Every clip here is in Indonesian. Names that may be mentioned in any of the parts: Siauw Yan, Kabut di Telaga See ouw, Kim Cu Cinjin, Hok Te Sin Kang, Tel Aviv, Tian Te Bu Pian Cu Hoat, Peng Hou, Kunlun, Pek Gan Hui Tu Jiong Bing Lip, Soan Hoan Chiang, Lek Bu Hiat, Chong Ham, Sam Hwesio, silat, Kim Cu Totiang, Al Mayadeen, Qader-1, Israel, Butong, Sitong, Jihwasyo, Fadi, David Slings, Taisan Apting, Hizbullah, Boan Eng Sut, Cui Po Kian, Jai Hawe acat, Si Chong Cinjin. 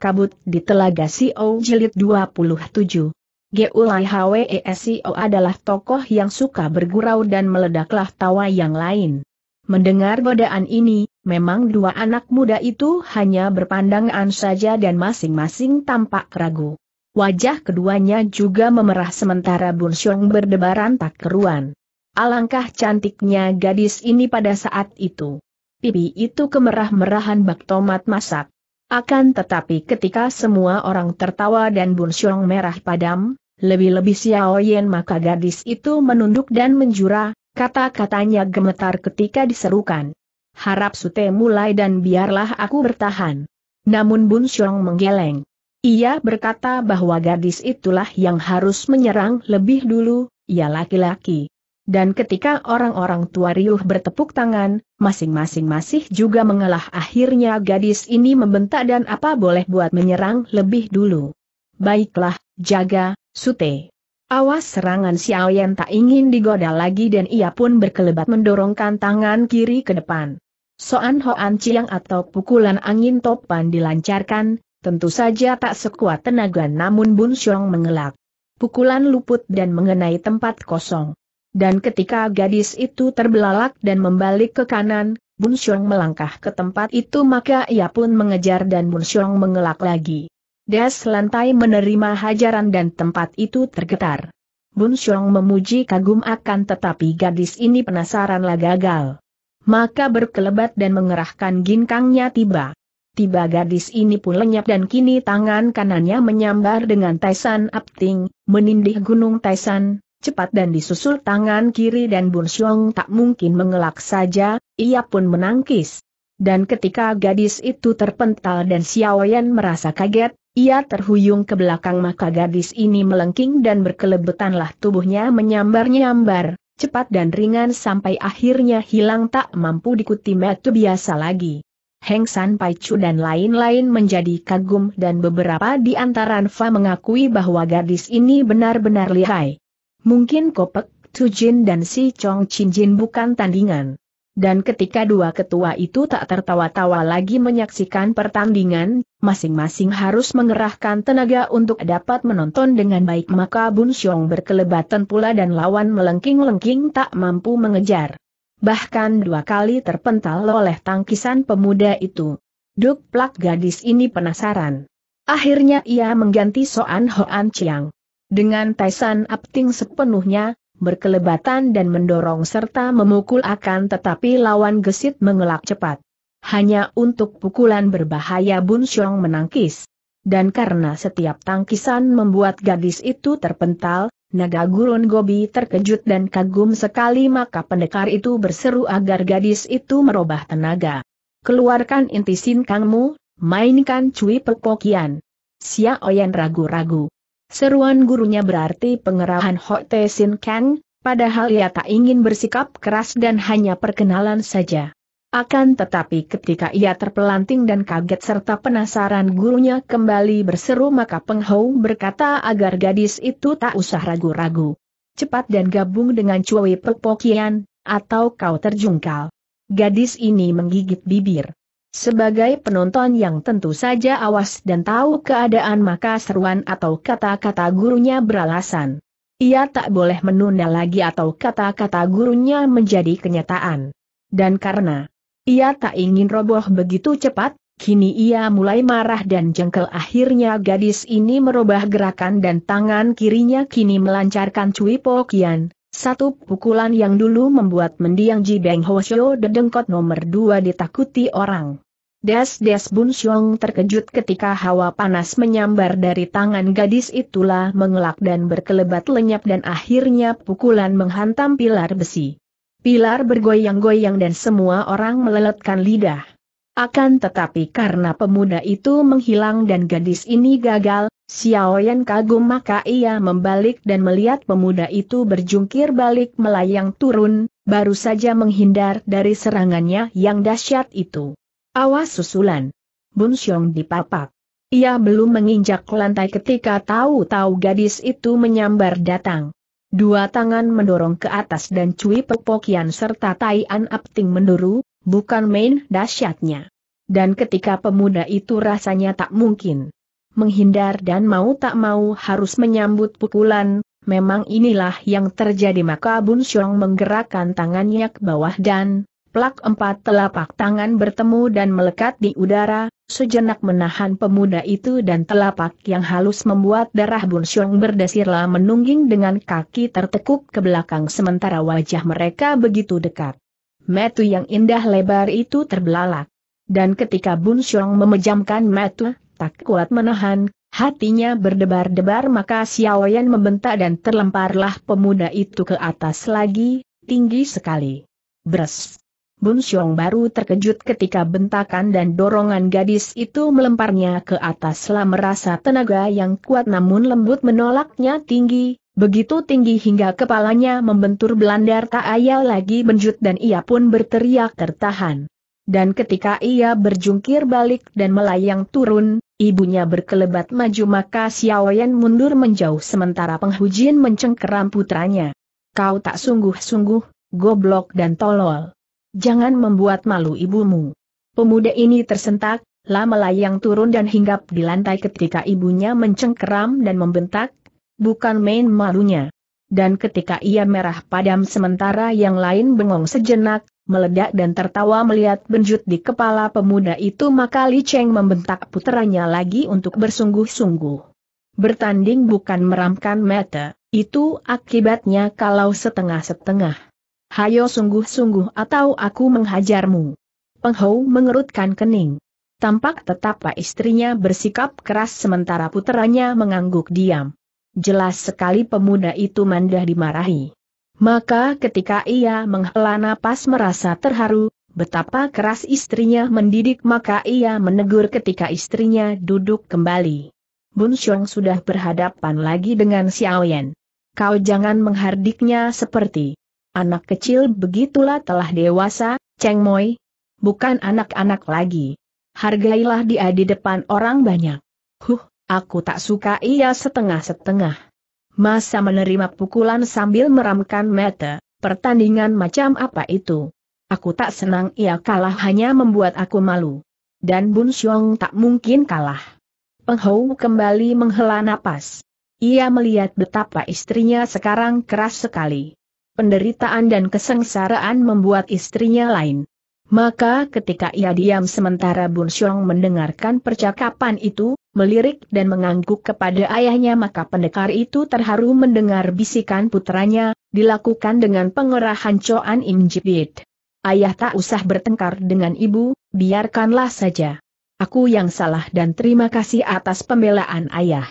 Kabut di Telaga Siauw Jilid 27. Gu Lai Hwesio adalah tokoh yang suka bergurau dan meledaklah tawa yang lain. Mendengar godaan ini, memang dua anak muda itu hanya berpandangan saja dan masing-masing tampak ragu. Wajah keduanya juga memerah sementara Bun Siong berdebaran tak keruan. Alangkah cantiknya gadis ini pada saat itu. Pipi itu kemerah-merahan bak tomat masak. Akan tetapi ketika semua orang tertawa dan Bun Siong merah padam, lebih-lebih Siauw Yan, maka gadis itu menunduk dan menjura, kata-katanya gemetar ketika diserukan. "Harap sute mulai dan biarlah aku bertahan." Namun Bun Siong menggeleng. Ia berkata bahwa gadis itulah yang harus menyerang lebih dulu, ia laki-laki. Dan ketika orang-orang tua riuh bertepuk tangan, masing-masing masih juga mengalah. Akhirnya gadis ini membentak, dan apa boleh buat menyerang lebih dulu. "Baiklah, jaga, sute. Awas!" Serangan Siauw Yan tak ingin digoda lagi dan ia pun berkelebat mendorongkan tangan kiri ke depan. Soan Hoan Chiang atau pukulan angin topan dilancarkan, tentu saja tak sekuat tenaga, namun Bun Siong mengelak. Pukulan luput dan mengenai tempat kosong. Dan ketika gadis itu terbelalak dan membalik ke kanan, Bun Siong melangkah ke tempat itu, maka ia pun mengejar dan Bun Siong mengelak lagi. Des, lantai menerima hajaran dan tempat itu tergetar. Bun Siong memuji kagum, akan tetapi gadis ini penasaranlah gagal. Maka berkelebat dan mengerahkan ginkangnya. Tiba-tiba gadis ini pun lenyap dan kini tangan kanannya menyambar dengan Taisan Apting, menindih gunung Taisan. Cepat dan disusul tangan kiri, dan Bun Siong tak mungkin mengelak saja, ia pun menangkis. Dan ketika gadis itu terpental dan Siauw Yan merasa kaget, ia terhuyung ke belakang, maka gadis ini melengking dan berkelebetanlah tubuhnya menyambar-nyambar, cepat dan ringan sampai akhirnya hilang tak mampu dikuti metu biasa lagi. Heng San Pai Chu dan lain-lain menjadi kagum dan beberapa di antara Nfa mengakui bahwa gadis ini benar-benar lihai. Mungkin Kopek Tojin dan Si Chong Cinjin bukan tandingan. Dan ketika dua ketua itu tak tertawa-tawa lagi menyaksikan pertandingan, masing-masing harus mengerahkan tenaga untuk dapat menonton dengan baik, maka Bun Siong berkelebatan pula dan lawan melengking-lengking tak mampu mengejar. Bahkan dua kali terpental oleh tangkisan pemuda itu. Duk plak, gadis ini penasaran. Akhirnya ia mengganti Soan Hoan Chiang. Dengan Taisan Apting sepenuhnya, berkelebatan dan mendorong serta memukul, akan tetapi lawan gesit mengelak cepat. Hanya untuk pukulan berbahaya Bun Siong menangkis. Dan karena setiap tangkisan membuat gadis itu terpental, naga gurun Gobi terkejut dan kagum sekali, maka pendekar itu berseru agar gadis itu merubah tenaga. "Keluarkan inti sin kangmu, mainkan Cui Po Kian." Siauw Yan ragu-ragu. Seruan gurunya berarti pengerahan Hok Te Sin Kang, padahal ia tak ingin bersikap keras dan hanya perkenalan saja. Akan tetapi ketika ia terpelanting dan kaget serta penasaran gurunya kembali berseru, maka Peng Hou berkata agar gadis itu tak usah ragu-ragu. "Cepat dan gabung dengan Cui Po Kian, atau kau terjungkal." Gadis ini menggigit bibir. Sebagai penonton yang tentu saja awas dan tahu keadaan, maka seruan atau kata-kata gurunya beralasan. Ia tak boleh menunda lagi atau kata-kata gurunya menjadi kenyataan. Dan karena ia tak ingin roboh begitu cepat, kini ia mulai marah dan jengkel. Akhirnya gadis ini merubah gerakan dan tangan kirinya kini melancarkan Cui Po Kian. Satu pukulan yang dulu membuat mendiang Ui Beng Hiat dedengkot, nomor dua ditakuti orang. Des. Bun Siong terkejut ketika hawa panas menyambar dari tangan gadis itulah, mengelak dan berkelebat lenyap, dan akhirnya pukulan menghantam pilar besi. Pilar bergoyang-goyang dan semua orang meleletkan lidah. Akan tetapi karena pemuda itu menghilang dan gadis ini gagal, Siauw Yan kagum, maka ia membalik dan melihat pemuda itu berjungkir balik melayang turun, baru saja menghindar dari serangannya yang dahsyat itu. "Awas!" susulan Bun Siong dipapak. Ia belum menginjak lantai ketika tahu-tahu gadis itu menyambar datang. Dua tangan mendorong ke atas dan Cui Po Kian serta Taian Apting menduru, bukan main dahsyatnya. dan ketika pemuda itu rasanya tak mungkin menghindar dan mau tak mau harus menyambut pukulan, memang inilah yang terjadi. Maka Bun Siong menggerakkan tangannya ke bawah dan plak, empat telapak tangan bertemu dan melekat di udara, sejenak menahan pemuda itu dan telapak yang halus membuat darah Bun Siong berdesirlah menungging dengan kaki tertekuk ke belakang sementara wajah mereka begitu dekat. Mata yang indah lebar itu terbelalak. Dan ketika Bun Siong memejamkan mata, tak kuat menahan, hatinya berdebar-debar, maka Siauw Yan membentak dan terlemparlah pemuda itu ke atas lagi, tinggi sekali. Bres! Bun Siong baru terkejut ketika bentakan dan dorongan gadis itu melemparnya ke atas. Lah merasa tenaga yang kuat namun lembut menolaknya tinggi, begitu tinggi hingga kepalanya membentur belandar. Tak ayal lagi benjut dan ia pun berteriak tertahan. Dan ketika ia berjungkir balik dan melayang turun, ibunya berkelebat maju, maka Siauw Yan mundur menjauh sementara Peng Hou Jin mencengkeram putranya. Kau tak sungguh-sungguh, goblok dan tolol. Jangan membuat malu ibumu. Pemuda ini tersentak, lama melayang turun dan hinggap di lantai ketika ibunya mencengkeram dan membentak, bukan main malunya. Dan ketika ia merah padam sementara yang lain bengong sejenak, meledak dan tertawa melihat benjut di kepala pemuda itu, maka Li Cheng membentak puteranya lagi untuk bersungguh-sungguh. Bertanding bukan meramkan mata, itu akibatnya kalau setengah-setengah. Hayo sungguh-sungguh atau aku menghajarmu. Peng Hou mengerutkan kening. Tampak tetap istrinya bersikap keras sementara puteranya mengangguk diam. Jelas sekali pemuda itu mandah dimarahi. Maka ketika ia menghela napas merasa terharu, betapa keras istrinya mendidik, maka ia menegur ketika istrinya duduk kembali. Bun Siong sudah berhadapan lagi dengan Siauw Yan. Kau jangan menghardiknya seperti anak kecil, begitulah telah dewasa, Cheng Moi. Bukan anak-anak lagi. Hargailah dia di depan orang banyak. Aku tak suka ia setengah-setengah. Masa menerima pukulan sambil meramkan mata, pertandingan macam apa itu? Aku tak senang ia kalah, hanya membuat aku malu. Dan Bun Siong tak mungkin kalah. Peng Hou kembali menghela napas. Ia melihat betapa istrinya sekarang keras sekali. Penderitaan dan kesengsaraan membuat istrinya lain. Maka ketika ia diam sementara Bun Siong mendengarkan percakapan itu, melirik dan mengangguk kepada ayahnya, maka pendekar itu terharu mendengar bisikan putranya, dilakukan dengan pengerahan Coan Im Jibit. Ayah tak usah bertengkar dengan ibu, biarkanlah saja. Aku yang salah dan terima kasih atas pembelaan ayah.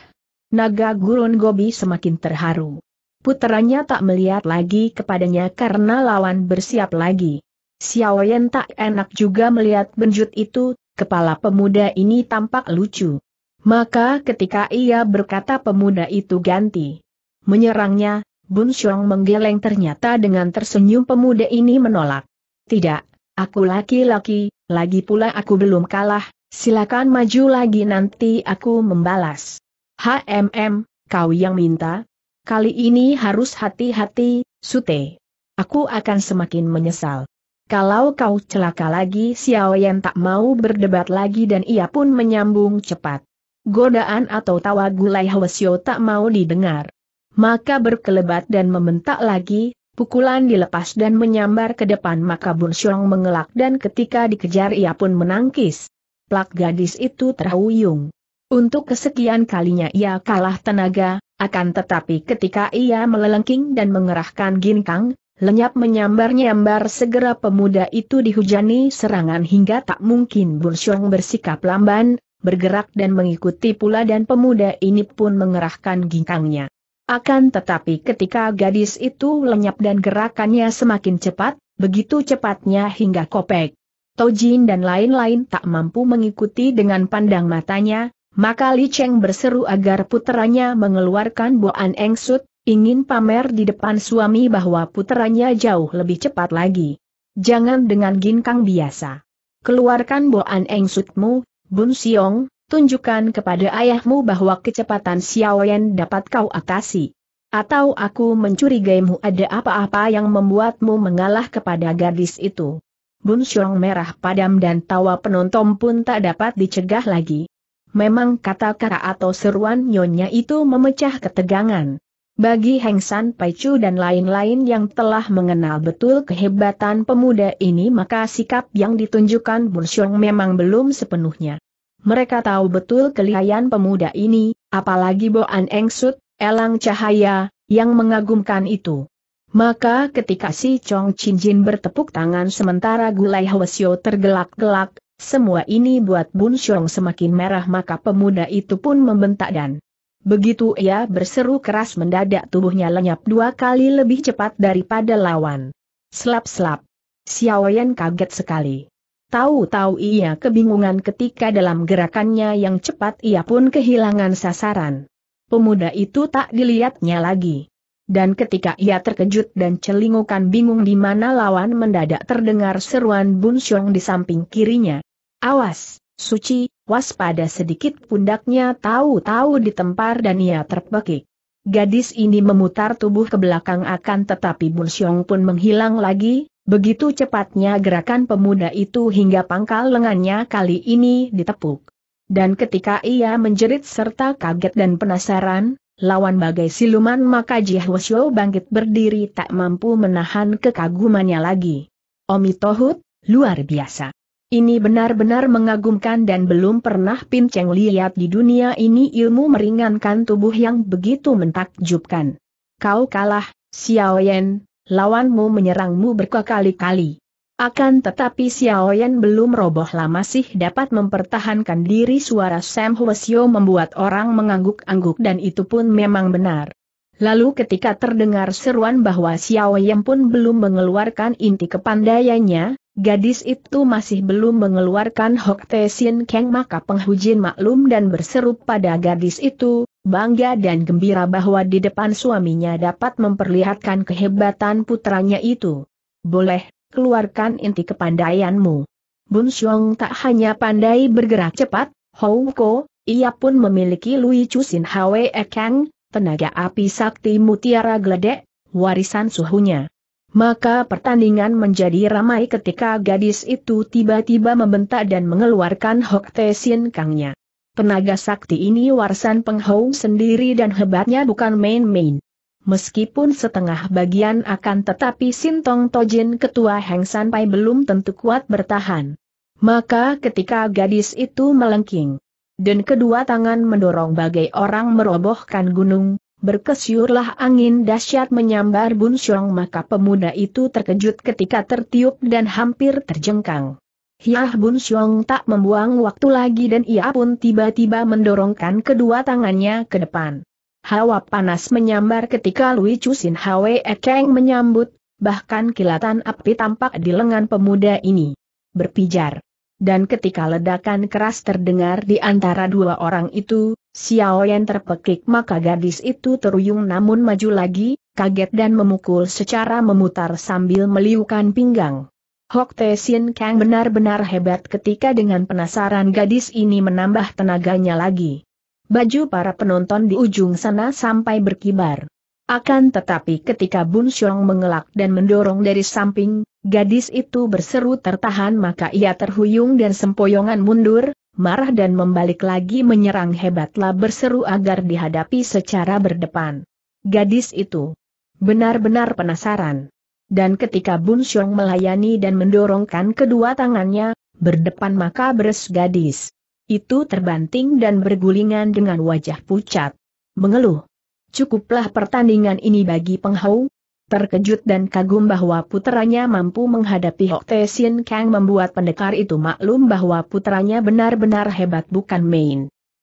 Naga gurun Gobi semakin terharu. Puteranya tak melihat lagi kepadanya karena lawan bersiap lagi. Siauw Yan tak enak juga melihat benjut itu, kepala pemuda ini tampak lucu. Maka ketika ia berkata pemuda itu ganti menyerangnya, Bun Siong menggeleng, ternyata dengan tersenyum pemuda ini menolak. Tidak, aku laki-laki, lagi pula aku belum kalah, silakan maju lagi nanti aku membalas. Kau yang minta? Kali ini harus hati-hati, Sute. Aku akan semakin menyesal kalau kau celaka lagi. Siauw Yan tak mau berdebat lagi dan ia pun menyambung cepat. Godaan atau tawa Gu Lai Hwesio tak mau didengar. Maka berkelebat dan membentak lagi, pukulan dilepas dan menyambar ke depan, maka Bun Siong mengelak dan ketika dikejar ia pun menangkis. Plak, gadis itu terhuyung. Untuk kesekian kalinya ia kalah tenaga. Akan tetapi ketika ia melelengking dan mengerahkan ginkang, lenyap menyambar-nyambar, segera pemuda itu dihujani serangan hingga tak mungkin. Bun Siong bersikap lamban, bergerak dan mengikuti pula dan pemuda ini pun mengerahkan ginkangnya. Akan tetapi ketika gadis itu lenyap dan gerakannya semakin cepat, begitu cepatnya hingga Kopek Tojin dan lain-lain tak mampu mengikuti dengan pandang matanya. Maka Li Cheng berseru agar puteranya mengeluarkan Boan Eng Sut, ingin pamer di depan suami bahwa puteranya jauh lebih cepat lagi. Jangan dengan ginkang biasa. Keluarkan Boan Eng Sutmu, Bun Siong, tunjukkan kepada ayahmu bahwa kecepatan Siauw Yan dapat kau atasi. Atau aku mencurigaimu ada apa-apa yang membuatmu mengalah kepada gadis itu. Bun Siong merah padam dan tawa penonton pun tak dapat dicegah lagi. Memang kata-kata atau seruan nyonya itu memecah ketegangan. Bagi Heng San Pai Chu dan lain-lain yang telah mengenal betul kehebatan pemuda ini, maka sikap yang ditunjukkan Bun Siong memang belum sepenuhnya. Mereka tahu betul kelihayan pemuda ini, apalagi Boan Eng Sut, elang cahaya, yang mengagumkan itu. Maka ketika Si Chong Cinjin bertepuk tangan sementara Gu Lai Hwesio tergelak-gelak, semua ini buat Bun Siong semakin merah, maka pemuda itu pun membentak dan begitu ia berseru keras, mendadak tubuhnya lenyap 2 kali lebih cepat daripada lawan. Slap-slap. Siauw Yan kaget sekali. Tahu-tahu ia kebingungan ketika dalam gerakannya yang cepat ia pun kehilangan sasaran. Pemuda itu tak dilihatnya lagi. Dan ketika ia terkejut dan celingukan bingung di mana lawan, mendadak terdengar seruan Bun Siong di samping kirinya. Awas, suci, waspada sedikit. Pundaknya tahu-tahu ditempar dan ia terpekik. Gadis ini memutar tubuh ke belakang, akan tetapi Bun Siong pun menghilang lagi. Begitu cepatnya gerakan pemuda itu hingga pangkal lengannya kali ini ditepuk. Dan ketika ia menjerit serta kaget dan penasaran, lawan bagai siluman, maka Jihwasyo bangkit berdiri tak mampu menahan kekagumannya lagi. Omitohut, luar biasa. Ini benar-benar mengagumkan dan belum pernah Pin Cheng lihat di dunia ini ilmu meringankan tubuh yang begitu mentakjubkan. Kau kalah, Siauw Yan, lawanmu menyerangmu berkali-kali. Akan tetapi Siauw Yan belum roboh lama sih dapat mempertahankan diri. Suara Sam Hwesio membuat orang mengangguk-angguk dan itu pun memang benar. Lalu ketika terdengar seruan bahwa Siauw Yan pun belum mengeluarkan inti kepandaiannya, gadis itu masih belum mengeluarkan Hok Te Sin Kang, maka Peng Hou maklum dan berseru pada gadis itu, bangga dan gembira bahwa di depan suaminya dapat memperlihatkan kehebatan putranya itu. Boleh, keluarkan inti kepandaianmu. Bun Siong tak hanya pandai bergerak cepat, Hou Ko, ia pun memiliki Lui Cu Sin Hwe Kang, tenaga api sakti mutiara geledek, warisan suhunya. Maka pertandingan menjadi ramai ketika gadis itu tiba-tiba membentak dan mengeluarkan Hok Te Sin Kangnya. Tenaga sakti ini warisan Peng Hou sendiri dan hebatnya bukan main-main. Meskipun setengah bagian, akan tetapi Sintong Tojin ketua Heng San Pai belum tentu kuat bertahan. Maka ketika gadis itu melengking dan kedua tangan mendorong bagai orang merobohkan gunung, berkesyurlah angin dahsyat menyambar Bun Siong, maka pemuda itu terkejut ketika tertiup dan hampir terjengkang. Hiah, Bun Siong tak membuang waktu lagi dan ia pun tiba-tiba mendorongkan kedua tangannya ke depan. Hawa panas menyambar ketika Lui Cu Sin Hwe Kang menyambut, bahkan kilatan api tampak di lengan pemuda ini. Berpijar. Dan ketika ledakan keras terdengar di antara dua orang itu, Siauw Yan terpekik, maka gadis itu teruyung namun maju lagi, kaget dan memukul secara memutar sambil meliukan pinggang. Hok Te Sin Kang benar-benar hebat. Ketika dengan penasaran gadis ini menambah tenaganya lagi. Baju para penonton di ujung sana sampai berkibar. Akan tetapi ketika Bun Siong mengelak dan mendorong dari samping, gadis itu berseru tertahan, maka ia terhuyung dan sempoyongan mundur, marah dan membalik lagi menyerang. Hebatlah berseru agar dihadapi secara berdepan. Gadis itu benar-benar penasaran. Dan ketika Bun Siong melayani dan mendorongkan kedua tangannya, berdepan, maka beres gadis itu terbanting dan bergulingan dengan wajah pucat. Mengeluh. Cukuplah pertandingan ini bagi Peng Hou. Terkejut dan kagum bahwa puteranya mampu menghadapi Hok Te Sin Kang membuat pendekar itu maklum bahwa puteranya benar-benar hebat bukan main.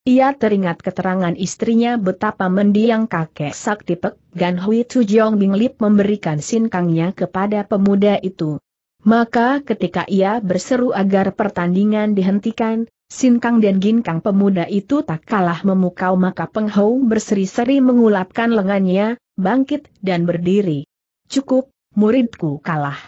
Ia teringat keterangan istrinya betapa mendiang kakek sakti Pek Gan Hui Tu Jiong Bing Lip memberikan Sin Kangnya kepada pemuda itu. Maka ketika ia berseru agar pertandingan dihentikan, Sin Kang dan Ginkang pemuda itu tak kalah memukau, maka Peng Hou berseri-seri mengulapkan lengannya, bangkit dan berdiri. Cukup, muridku kalah.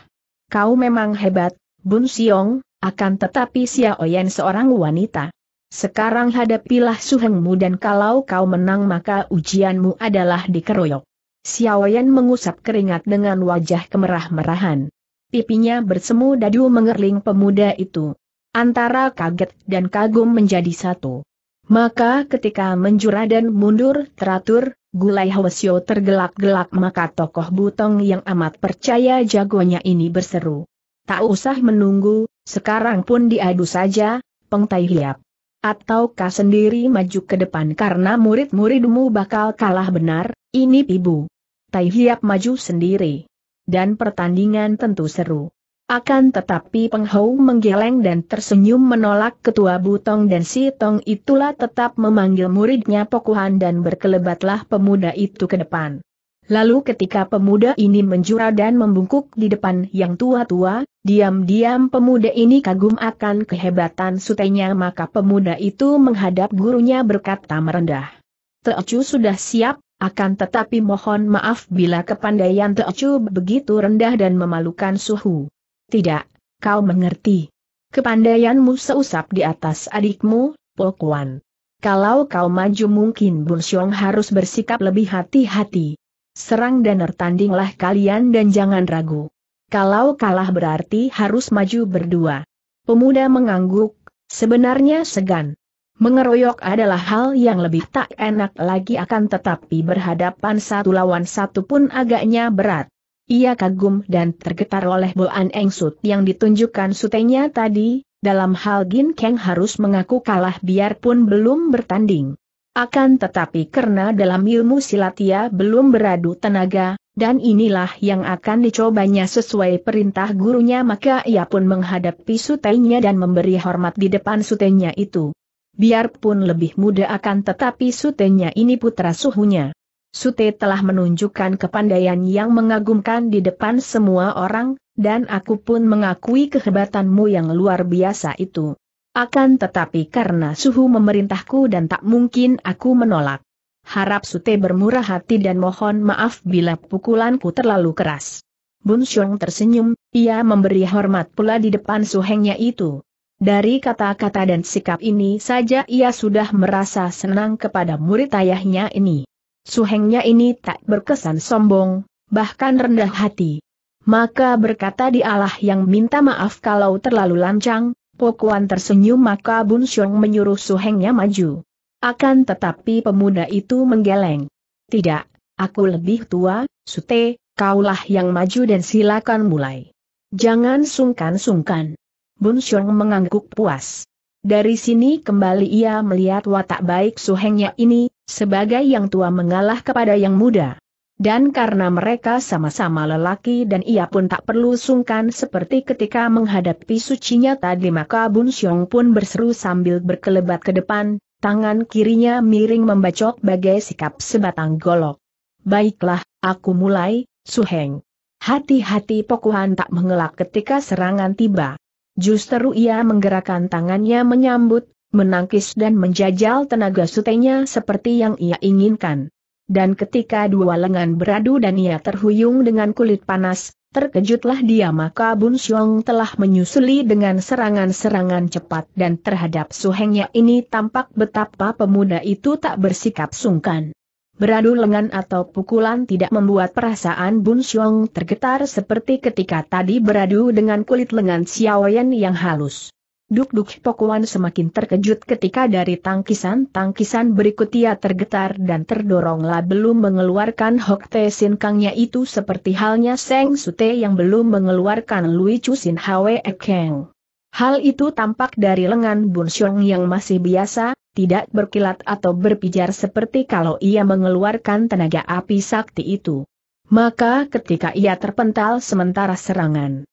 Kau memang hebat, Bun Siong, akan tetapi Siauw Yan seorang wanita. Sekarang hadapilah suhengmu dan kalau kau menang maka ujianmu adalah dikeroyok. Siauw Yan mengusap keringat dengan wajah kemerah-merahan. pipinya bersemu dadu mengerling pemuda itu. Antara kaget dan kagum menjadi satu. Maka ketika menjura dan mundur teratur, Gu Lai Hwesio tergelak-gelak, maka tokoh Butong yang amat percaya jagonya ini berseru. Tak usah menunggu, sekarang pun diadu saja, Peng Tai Hiap. Ataukah sendiri maju ke depan karena murid-muridmu bakal kalah benar, ini pibu. Tai Hiap maju sendiri. Dan pertandingan tentu seru. Akan tetapi Peng Hou menggeleng dan tersenyum menolak ketua Butong dan Sitong itulah tetap memanggil muridnya Po Kuan dan berkelebatlah pemuda itu ke depan. Lalu ketika pemuda ini menjura dan membungkuk di depan yang tua-tua, diam-diam pemuda ini kagum akan kehebatan sutenya, maka pemuda itu menghadap gurunya berkata merendah. Teocu sudah siap, akan tetapi mohon maaf bila kepandaian Teocu begitu rendah dan memalukan suhu. Tidak, kau mengerti. Kepandaianmu seusap di atas adikmu, Po Kuan. Kalau kau maju mungkin Bun Siong harus bersikap lebih hati-hati. Serang dan bertandinglah kalian dan jangan ragu. Kalau kalah berarti harus maju berdua. Pemuda mengangguk, sebenarnya segan. Mengeroyok adalah hal yang lebih tak enak lagi, akan tetapi berhadapan satu lawan satu pun agaknya berat. Ia kagum dan tergetar oleh Boan Eng Sut yang ditunjukkan sutenya tadi, dalam hal Ginkang harus mengaku kalah biarpun belum bertanding. Akan tetapi karena dalam ilmu silat ia belum beradu tenaga, dan inilah yang akan dicobanya sesuai perintah gurunya, maka ia pun menghadapi sutenya dan memberi hormat di depan sutenya itu. Biarpun lebih muda akan tetapi sutenya ini putra suhunya. Sute telah menunjukkan kepandaian yang mengagumkan di depan semua orang, dan aku pun mengakui kehebatanmu yang luar biasa itu. Akan tetapi karena suhu memerintahku dan tak mungkin aku menolak. Harap Sute bermurah hati dan mohon maaf bila pukulanku terlalu keras. Bun Siong tersenyum, ia memberi hormat pula di depan suhengnya itu. Dari kata-kata dan sikap ini saja ia sudah merasa senang kepada murid ayahnya ini. Suhengnya ini tak berkesan sombong, bahkan rendah hati. Maka berkata dialah yang minta maaf kalau terlalu lancang. Po Kuan tersenyum, maka Bun Siong menyuruh suhengnya maju. Akan tetapi pemuda itu menggeleng. Tidak, aku lebih tua, Sute, kaulah yang maju dan silakan mulai. Jangan sungkan-sungkan. Bun Siong mengangguk puas. Dari sini kembali ia melihat watak baik suhengnya ini, sebagai yang tua mengalah kepada yang muda. Dan karena mereka sama-sama lelaki dan ia pun tak perlu sungkan seperti ketika menghadapi sucinya tadi, maka Bun Siong pun berseru sambil berkelebat ke depan, tangan kirinya miring membacok bagai sikap sebatang golok. Baiklah, aku mulai, Suheng. Hati-hati, Po Kuan tak mengelak ketika serangan tiba. Justru ia menggerakkan tangannya menyambut, menangkis dan menjajal tenaga sutenya seperti yang ia inginkan. Dan ketika dua lengan beradu dan ia terhuyung dengan kulit panas, terkejutlah dia, maka Bun Siong telah menyusuli dengan serangan-serangan cepat dan terhadap suhengnya ini tampak betapa pemuda itu tak bersikap sungkan. Beradu lengan atau pukulan tidak membuat perasaan Bun Siong tergetar seperti ketika tadi beradu dengan kulit lengan Siauw Yan yang halus. Duk-duk Po Kuan semakin terkejut ketika dari tangkisan-tangkisan berikut ia tergetar dan terdoronglah belum mengeluarkan Hok Te Sin Kangnya itu, seperti halnya Seng Sute yang belum mengeluarkan Lui Cu Sin Hwe Kang. Hal itu tampak dari lengan Bun Siong yang masih biasa, tidak berkilat atau berpijar seperti kalau ia mengeluarkan tenaga api sakti itu. Maka ketika ia terpental sementara serangan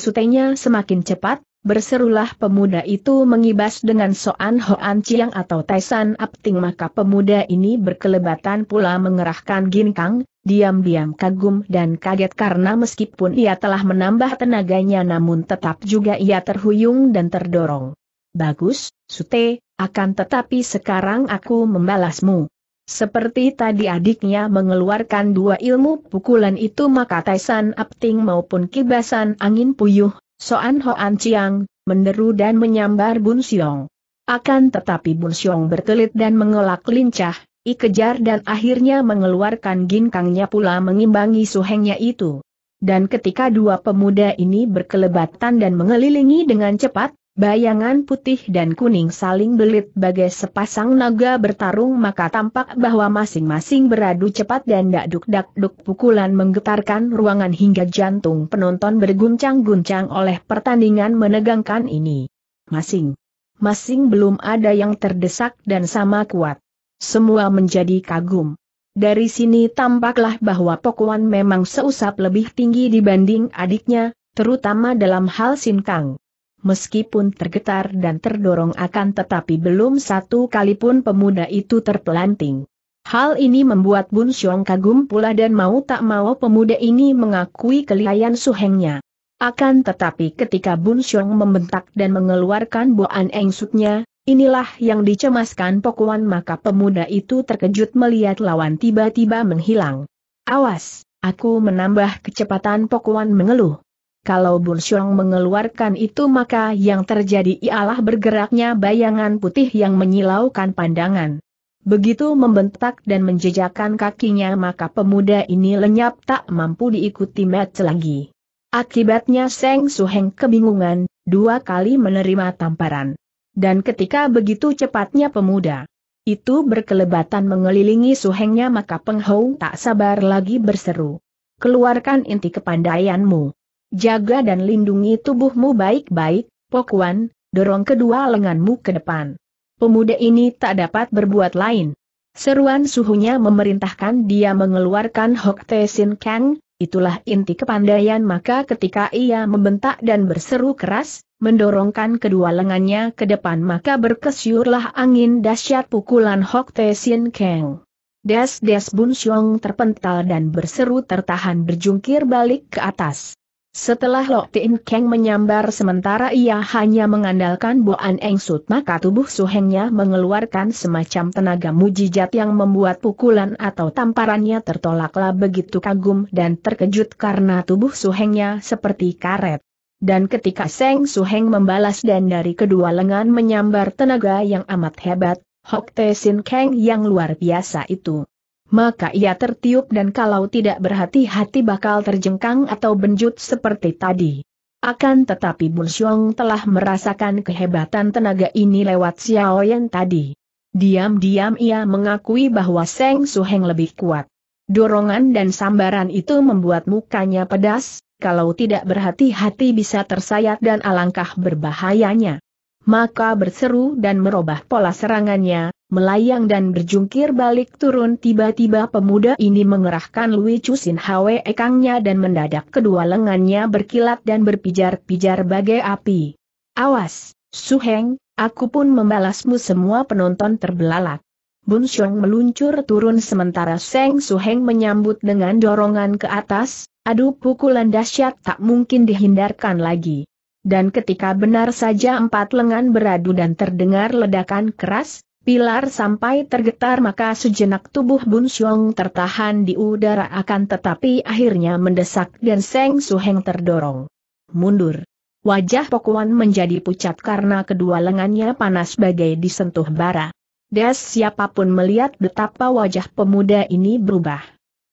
sutenya semakin cepat, berserulah pemuda itu mengibas dengan Soan Hoan Chiang atau Taisan Apting, maka pemuda ini berkelebatan pula mengerahkan Ginkang, diam-diam kagum dan kaget karena meskipun ia telah menambah tenaganya namun tetap juga ia terhuyung dan terdorong. Bagus, Sute, akan tetapi sekarang aku membalasmu. Seperti tadi adiknya mengeluarkan dua ilmu pukulan itu, maka Taisan Apting maupun kibasan angin puyuh Soan Hoan Chiang menderu dan menyambar Bun Siong. Akan tetapi Bun Siong berkelit dan mengelak lincah, ikejar dan akhirnya mengeluarkan Ginkangnya pula mengimbangi suhengnya itu. Dan ketika dua pemuda ini berkelebatan dan mengelilingi dengan cepat, bayangan putih dan kuning saling belit bagai sepasang naga bertarung, maka tampak bahwa masing-masing beradu cepat dan dakduk-dakduk pukulan menggetarkan ruangan hingga jantung penonton berguncang-guncang oleh pertandingan menegangkan ini. Masing-masing belum ada yang terdesak dan sama kuat. Semua menjadi kagum. Dari sini tampaklah bahwa Po Kuan memang seusap lebih tinggi dibanding adiknya, terutama dalam hal Sin Kang. Meskipun tergetar dan terdorong akan tetapi belum satu kali pun pemuda itu terpelanting. Hal ini membuat Bun Siong kagum pula dan mau tak mau pemuda ini mengakui kelihayan suhengnya. Akan tetapi ketika Bun Siong membentak dan mengeluarkan Boan Eng Sutnya, inilah yang dicemaskan Po Kuan, maka pemuda itu terkejut melihat lawan tiba-tiba menghilang. "Awas, aku menambah kecepatan!" Po Kuan mengeluh. Kalau Bun Siong mengeluarkan itu maka yang terjadi ialah bergeraknya bayangan putih yang menyilaukan pandangan. Begitu membentak dan menjejakkan kakinya maka pemuda ini lenyap tak mampu diikuti match lagi. Akibatnya Seng Suheng kebingungan, dua kali menerima tamparan. Dan ketika begitu cepatnya pemuda itu berkelebatan mengelilingi suhengnya maka Peng Hou tak sabar lagi berseru, "Keluarkan inti kepandaianmu. Jaga dan lindungi tubuhmu baik-baik, Po Kuan, dorong kedua lenganmu ke depan." Pemuda ini tak dapat berbuat lain. Seruan suhunya memerintahkan dia mengeluarkan Hok Te Sin Kang, itulah inti kepandaian, maka ketika ia membentak dan berseru keras, mendorongkan kedua lengannya ke depan maka berkesyurlah angin dahsyat pukulan Hok Te Sin Kang. Des-des Bun Siong terpental dan berseru tertahan berjungkir balik ke atas. Setelah Hok Te Sin Kang menyambar sementara ia hanya mengandalkan Boan Eng Sut maka tubuh suhengnya mengeluarkan semacam tenaga mujizat yang membuat pukulan atau tamparannya tertolaklah. Begitu kagum dan terkejut karena tubuh suhengnya seperti karet. Dan ketika Seng Suheng membalas dan dari kedua lengan menyambar tenaga yang amat hebat, Hok Te Sin Kang yang luar biasa itu, maka ia tertiup dan kalau tidak berhati-hati bakal terjengkang atau benjut seperti tadi. Akan tetapi Bun Siong telah merasakan kehebatan tenaga ini lewat Siauw Yan tadi. Diam-diam ia mengakui bahwa Seng Suheng lebih kuat. Dorongan dan sambaran itu membuat mukanya pedas. Kalau tidak berhati-hati bisa tersayat dan alangkah berbahayanya. Maka berseru dan merubah pola serangannya, melayang dan berjungkir balik turun. Tiba-tiba pemuda ini mengerahkan Lui Cu Sin Hwe Kangnya dan mendadak kedua lengannya berkilat dan berpijar-pijar bagai api. "Awas, Suheng, aku pun membalasmu!" Semua penonton terbelalak. Bun Siong meluncur turun sementara Seng Suheng menyambut dengan dorongan ke atas. Adu pukulan dahsyat tak mungkin dihindarkan lagi. Dan ketika benar saja empat lengan beradu dan terdengar ledakan keras, pilar sampai tergetar maka sejenak tubuh Bun Siong tertahan di udara akan tetapi akhirnya mendesak dan Seng Suheng terdorong mundur. Wajah Po Kuan menjadi pucat karena kedua lengannya panas bagai disentuh bara. Das siapapun melihat betapa wajah pemuda ini berubah.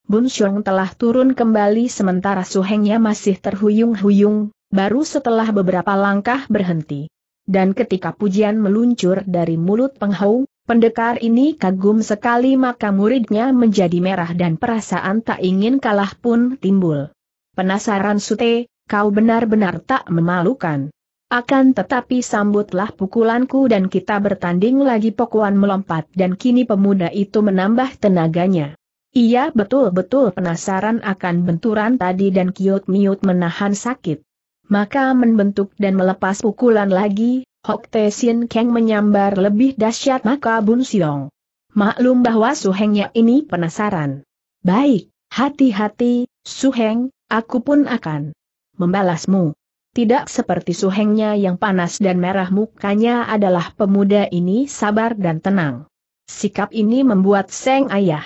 Bun Siong telah turun kembali sementara suhengnya masih terhuyung-huyung, baru setelah beberapa langkah berhenti. Dan ketika pujian meluncur dari mulut Peng Hou, pendekar ini kagum sekali maka muridnya menjadi merah dan perasaan tak ingin kalah pun timbul. "Penasaran Sute, kau benar-benar tak memalukan. Akan tetapi sambutlah pukulanku dan kita bertanding lagi." Po Kuan melompat dan kini pemuda itu menambah tenaganya. Ia betul-betul penasaran akan benturan tadi dan kiut-miut menahan sakit. Maka membentuk dan melepas pukulan lagi, Hok Te Sin Kang menyambar lebih dahsyat maka Bun Siong maklum bahwa suhengnya ini penasaran. "Baik, hati-hati, Suheng, aku pun akan membalasmu." Tidak seperti suhengnya yang panas dan merah mukanya adalah pemuda ini sabar dan tenang. Sikap ini membuat Seng Ayah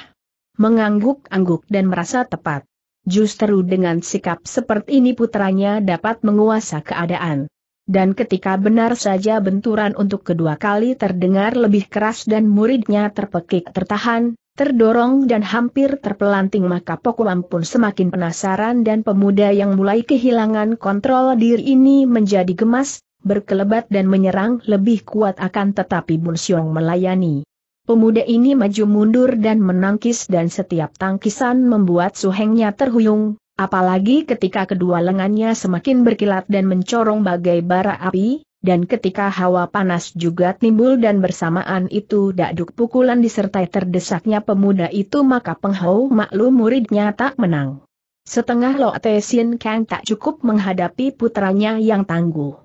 mengangguk-angguk dan merasa tepat. Justru dengan sikap seperti ini putranya dapat menguasai keadaan. Dan ketika benar saja benturan untuk kedua kali terdengar lebih keras dan muridnya terpekik tertahan, Terdorong dan hampir terpelanting, maka Po Kuan pun semakin penasaran, dan pemuda yang mulai kehilangan kontrol diri ini menjadi gemas, berkelebat dan menyerang lebih kuat. Akan tetapi Bun Siong melayani. Pemuda ini maju mundur dan menangkis, dan setiap tangkisan membuat suhengnya terhuyung, apalagi ketika kedua lengannya semakin berkilat dan mencorong bagai bara api. Dan ketika hawa panas juga timbul, dan bersamaan itu dakduk pukulan disertai terdesaknya pemuda itu, maka Peng Hou maklum muridnya tak menang. Setengah Hok Te Sin Kang tak cukup menghadapi putranya yang tangguh.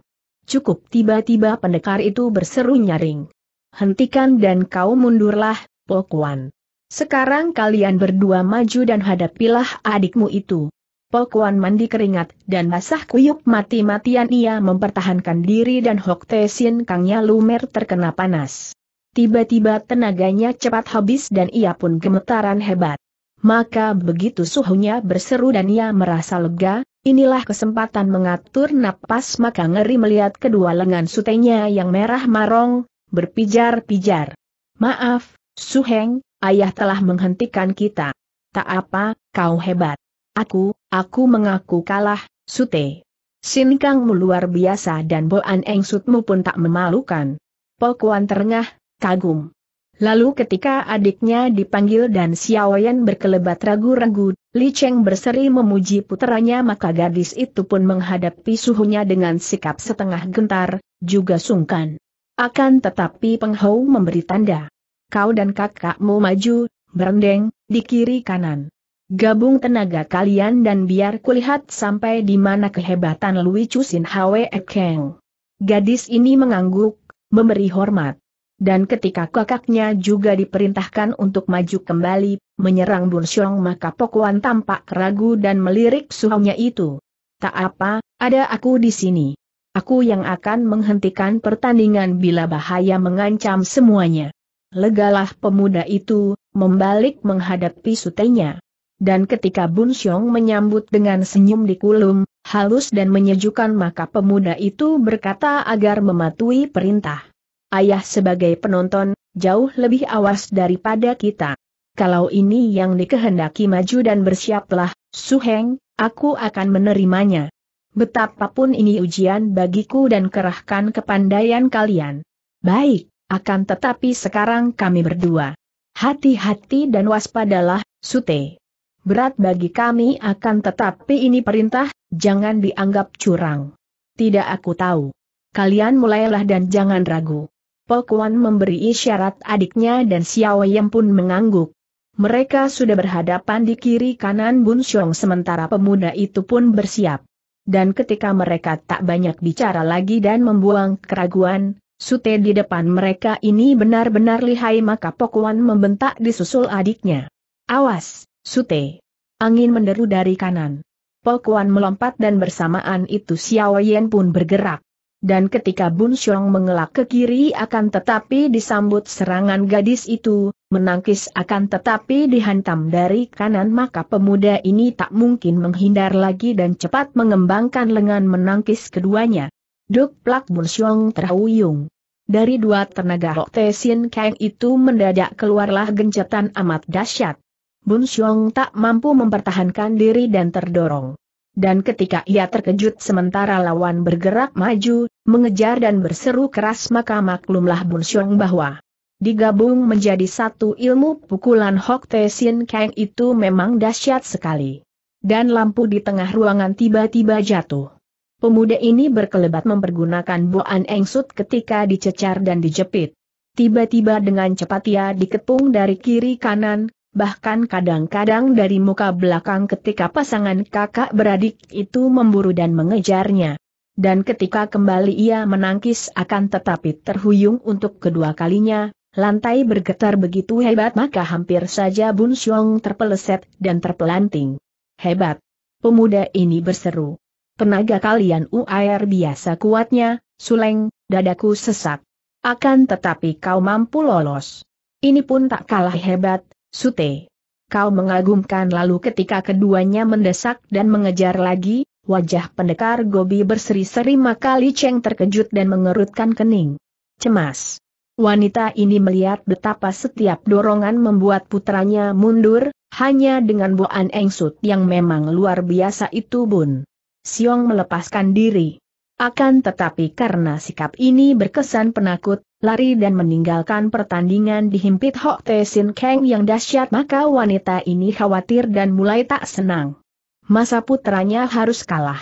Cukup, tiba-tiba pendekar itu berseru nyaring. Hentikan dan kau mundurlah, Po Kuan. Sekarang kalian berdua maju dan hadapilah adikmu itu. Po Kuan mandi keringat dan basah kuyup, mati-matian ia mempertahankan diri, dan Hok Te Sin Kangnya lumer terkena panas. Tiba-tiba tenaganya cepat habis dan ia pun gemetaran hebat. Maka begitu suhunya berseru dan ia merasa lega, inilah kesempatan mengatur napas, maka ngeri melihat kedua lengan sutenya yang merah marong, berpijar-pijar. Maaf, Suheng, ayah telah menghentikan kita. Tak apa, kau hebat. Aku mengaku kalah, Sute. Sin Kangmu luar biasa dan Boan Eng Sutmu pun tak memalukan. Po Kuan terengah, kagum. Lalu ketika adiknya dipanggil dan Siauw Yan berkelebat ragu-ragu, Li Cheng berseri memuji puteranya, maka gadis itu pun menghadapi suhunya dengan sikap setengah gentar, juga sungkan. Akan tetapi Peng Hou memberi tanda. Kau dan kakakmu maju, berendeng, di kiri kanan. Gabung tenaga kalian dan biar kulihat sampai di mana kehebatan Lui Cu Sin Hwe Kang. Gadis ini mengangguk, memberi hormat. Dan ketika kakaknya juga diperintahkan untuk maju kembali, menyerang Bun Siong, maka Po Kuan tampak ragu dan melirik suhunya itu. Tak apa, ada aku di sini. Aku yang akan menghentikan pertandingan bila bahaya mengancam semuanya. Legalah pemuda itu, membalik menghadapi sutenya. Dan ketika Bun Siong menyambut dengan senyum dikulum, halus dan menyejukkan, maka pemuda itu berkata agar mematuhi perintah. Ayah sebagai penonton, jauh lebih awas daripada kita. Kalau ini yang dikehendaki, maju dan bersiaplah, Suheng, aku akan menerimanya. Betapapun ini ujian bagiku dan kerahkan kepandaian kalian. Baik, akan tetapi sekarang kami berdua. Hati-hati dan waspadalah, Sute. Berat bagi kami, akan tetapi ini perintah, jangan dianggap curang. Tidak, aku tahu. Kalian mulailah dan jangan ragu. Po Kuan memberi isyarat adiknya dan Siauw Yan pun mengangguk. Mereka sudah berhadapan di kiri kanan Bun Siong, sementara pemuda itu pun bersiap. Dan ketika mereka tak banyak bicara lagi dan membuang keraguan, Sute di depan mereka ini benar-benar lihai, maka Po Kuan membentak disusul adiknya. Awas! Sute. Angin menderu dari kanan. Po Kuan melompat dan bersamaan itu Siauw Yan pun bergerak. Dan ketika Bun Siong mengelak ke kiri, akan tetapi disambut serangan gadis itu, menangkis akan tetapi dihantam dari kanan, maka pemuda ini tak mungkin menghindar lagi dan cepat mengembangkan lengan menangkis keduanya. Duk plak, Bun Siong terhuyung. Dari dua tenaga Hok Te Sin Kang itu mendadak keluarlah gencatan amat dahsyat. Bun Siong tak mampu mempertahankan diri dan terdorong. Dan ketika ia terkejut sementara lawan bergerak maju, mengejar dan berseru keras, maka maklumlah Bun Siong bahwa digabung menjadi satu ilmu pukulan Hok Te Sin Kang itu memang dahsyat sekali. Dan lampu di tengah ruangan tiba-tiba jatuh. Pemuda ini berkelebat mempergunakan Boan Eng Sut ketika dicecar dan dijepit. Tiba-tiba dengan cepat ia dikepung dari kiri kanan. Bahkan kadang-kadang dari muka belakang ketika pasangan kakak beradik itu memburu dan mengejarnya. Dan ketika kembali ia menangkis akan tetapi terhuyung untuk kedua kalinya, lantai bergetar begitu hebat maka hampir saja Bun Siong terpeleset dan terpelanting. Hebat! Pemuda ini berseru. Tenaga kalian luar biasa kuatnya, Suleng, dadaku sesak. Akan tetapi kau mampu lolos. Ini pun tak kalah hebat. Sute, kau mengagumkan. Lalu ketika keduanya mendesak dan mengejar lagi, wajah pendekar Gobi berseri-seri, maka Li Cheng terkejut dan mengerutkan kening. Cemas. Wanita ini melihat betapa setiap dorongan membuat putranya mundur, hanya dengan Boan Eng Sut yang memang luar biasa itu Bun Siong melepaskan diri. Akan tetapi karena sikap ini berkesan penakut, lari dan meninggalkan pertandingan dihimpit Hok Te Sin Kang yang dahsyat, maka wanita ini khawatir dan mulai tak senang. Masa putranya harus kalah.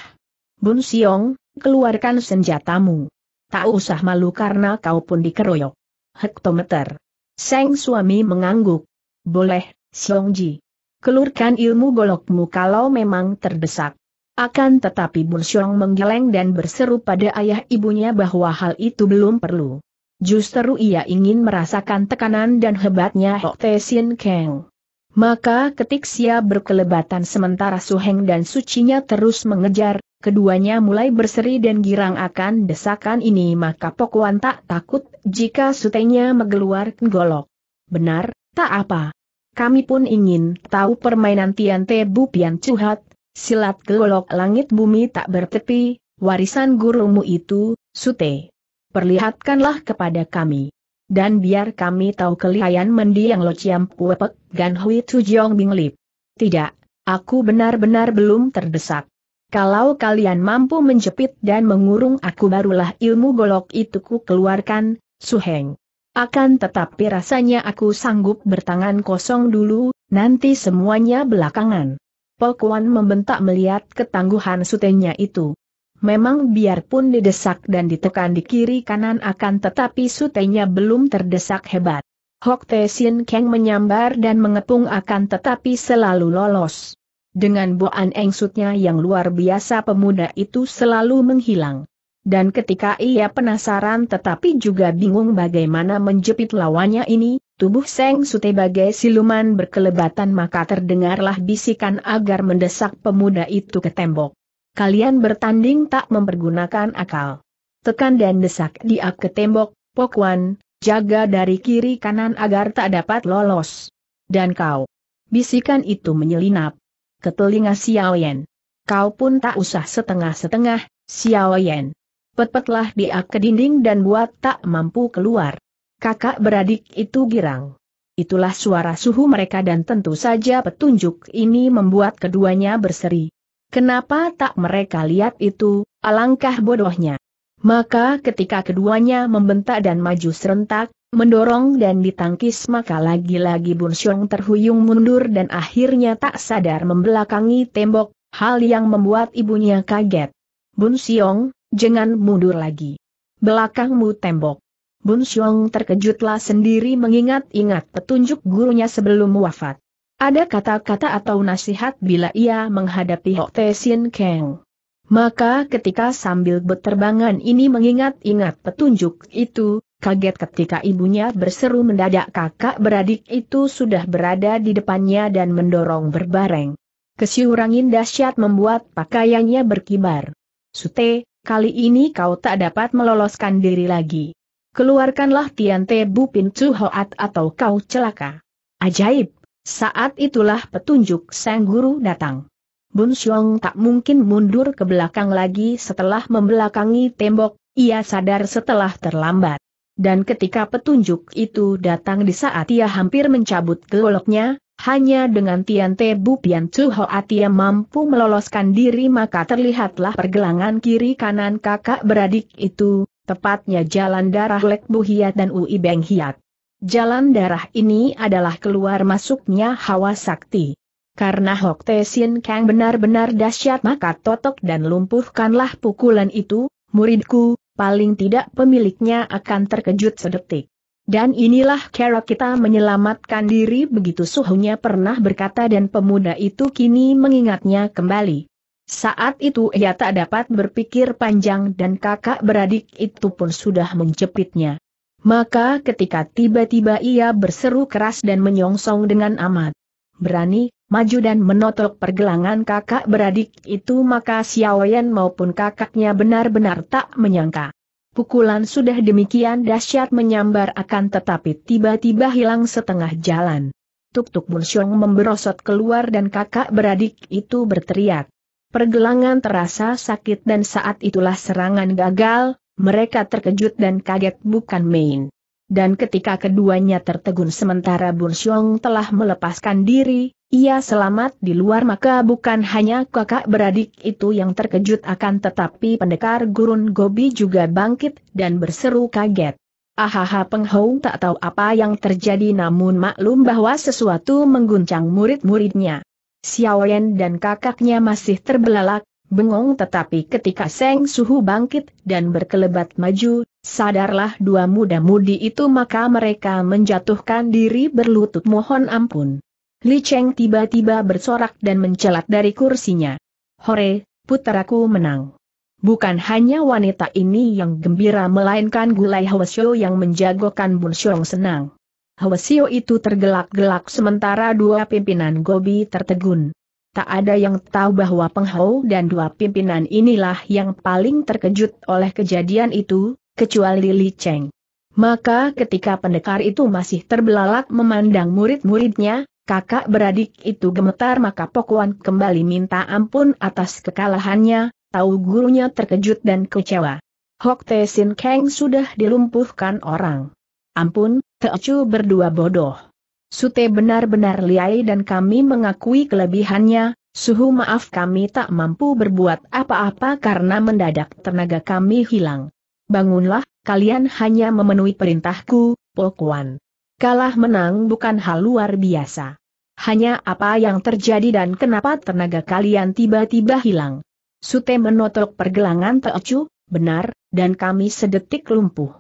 Bun Siong, keluarkan senjatamu. Tak usah malu karena kau pun dikeroyok. Hektometer. Sang suami mengangguk. Boleh, Siongji. Kelurkan ilmu golokmu kalau memang terdesak. Akan tetapi Bun Siong menggeleng dan berseru pada ayah ibunya bahwa hal itu belum perlu. Justru ia ingin merasakan tekanan dan hebatnya Hok Te Sin Kang. Maka ketika ia berkelebatan sementara Su Heng dan sucinya terus mengejar, keduanya mulai berseri dan girang akan desakan ini, maka Po Kuan tak takut jika sutenya mengeluarkan golok. Benar, tak apa. Kami pun ingin tahu permainan Tian Te Bu Pian Cu Hoat. Silat golok langit bumi tak bertepi, warisan gurumu itu, Sute. Perlihatkanlah kepada kami. Dan biar kami tahu kelihayan mendiang Lo Ciam Kopek Gan Hui Tu Jiong Bing Lip. Tidak, aku benar-benar belum terdesak. Kalau kalian mampu menjepit dan mengurung aku barulah ilmu golok itu ku keluarkan, Su Heng. Akan tetapi rasanya aku sanggup bertangan kosong dulu, nanti semuanya belakangan. Po Kuan membentak melihat ketangguhan sutenya itu. Memang biarpun didesak dan ditekan di kiri kanan akan tetapi sutenya belum terdesak hebat. Hok Te Sin Kang menyambar dan mengepung akan tetapi selalu lolos. Dengan Boan Eng Sutnya yang luar biasa pemuda itu selalu menghilang. Dan ketika ia penasaran tetapi juga bingung bagaimana menjepit lawannya ini, tubuh Seng Sute bagai siluman berkelebatan, maka terdengarlah bisikan agar mendesak pemuda itu ke tembok. Kalian bertanding tak mempergunakan akal. Tekan dan desak dia ke tembok, Po Kuan, jaga dari kiri kanan agar tak dapat lolos. Dan kau. Bisikan itu menyelinap ke telinga Siauw Yan. Kau pun tak usah setengah-setengah, Siauw Yan. Pepetlah dia ke dinding dan buat tak mampu keluar. Kakak beradik itu girang. Itulah suara suhu mereka dan tentu saja petunjuk ini membuat keduanya berseri. Kenapa tak mereka lihat itu, alangkah bodohnya. Maka ketika keduanya membentak dan maju serentak, mendorong dan ditangkis, maka lagi-lagi Bun Siong terhuyung mundur dan akhirnya tak sadar membelakangi tembok, hal yang membuat ibunya kaget. Bun Siong, jangan mundur lagi. Belakangmu tembok. Bun Siong terkejutlah sendiri mengingat-ingat petunjuk gurunya sebelum wafat. Ada kata-kata atau nasihat bila ia menghadapi Hok Te Sin Kang. Maka ketika sambil berterbangan ini mengingat-ingat petunjuk itu, kaget ketika ibunya berseru mendadak kakak beradik itu sudah berada di depannya dan mendorong berbareng. Kesiup angin dahsyat membuat pakaiannya berkibar. Sute, kali ini kau tak dapat meloloskan diri lagi. Keluarkanlah Tian Te Bu Pian Cu Hoat atau kau celaka. Ajaib, saat itulah petunjuk sang guru datang. Bun Siong tak mungkin mundur ke belakang lagi setelah membelakangi tembok, ia sadar setelah terlambat. Dan ketika petunjuk itu datang di saat ia hampir mencabut goloknya, hanya dengan Tian Te Bu Pian Cu Hoat ia mampu meloloskan diri, maka terlihatlah pergelangan kiri kanan kakak beradik itu. Tepatnya jalan darah Lek Bu Hiat dan Ui Beng Hiat. Jalan darah ini adalah keluar masuknya hawa sakti. Karena Hok Te Sin Kang benar-benar dahsyat, maka totok dan lumpuhkanlah pukulan itu, muridku, paling tidak pemiliknya akan terkejut sedetik. Dan inilah cara kita menyelamatkan diri, begitu suhunya pernah berkata dan pemuda itu kini mengingatnya kembali. Saat itu ia tak dapat berpikir panjang dan kakak beradik itu pun sudah menjepitnya. Maka ketika tiba-tiba ia berseru keras dan menyongsong dengan amat berani, maju dan menotok pergelangan kakak beradik itu, maka Siauw Yan maupun kakaknya benar-benar tak menyangka. Pukulan sudah demikian dahsyat menyambar akan tetapi tiba-tiba hilang setengah jalan. Tuk-tuk Bun Siong memberosot keluar dan kakak beradik itu berteriak. Pergelangan terasa sakit dan saat itulah serangan gagal, mereka terkejut dan kaget bukan main. dan ketika keduanya tertegun sementara Bun Siong telah melepaskan diri, ia selamat di luar. Maka bukan hanya kakak beradik itu yang terkejut, akan tetapi pendekar gurun Gobi juga bangkit dan berseru kaget. Ahaha, Peng Hou tak tahu apa yang terjadi namun maklum bahwa sesuatu mengguncang murid-muridnya. Siauw Yan dan kakaknya masih terbelalak, bengong, tetapi ketika Seng Suhu bangkit dan berkelebat maju, sadarlah dua muda-mudi itu, maka mereka menjatuhkan diri berlutut mohon ampun. Li Cheng tiba-tiba bersorak dan mencelat dari kursinya. Hore, puteraku menang. Bukan hanya wanita ini yang gembira melainkan Gu Lai Hwesio yang menjagokan Bun Siong senang. Hwesio itu tergelak-gelak sementara dua pimpinan Gobi tertegun. Tak ada yang tahu bahwa Peng Hou dan dua pimpinan inilah yang paling terkejut oleh kejadian itu, kecuali Li Cheng. Maka ketika pendekar itu masih terbelalak memandang murid-muridnya, kakak beradik itu gemetar, maka Po Kuan kembali minta ampun atas kekalahannya, tahu gurunya terkejut dan kecewa. Hok Te Sin Kang sudah dilumpuhkan orang. Ampun, Teocu berdua bodoh. Sute benar-benar liai dan kami mengakui kelebihannya, suhu maaf kami tak mampu berbuat apa-apa karena mendadak tenaga kami hilang. Bangunlah, kalian hanya memenuhi perintahku, Po Kuan. Kalah menang bukan hal luar biasa. Hanya apa yang terjadi dan kenapa tenaga kalian tiba-tiba hilang. Sute menotok pergelangan Teocu, benar, dan kami sedetik lumpuh.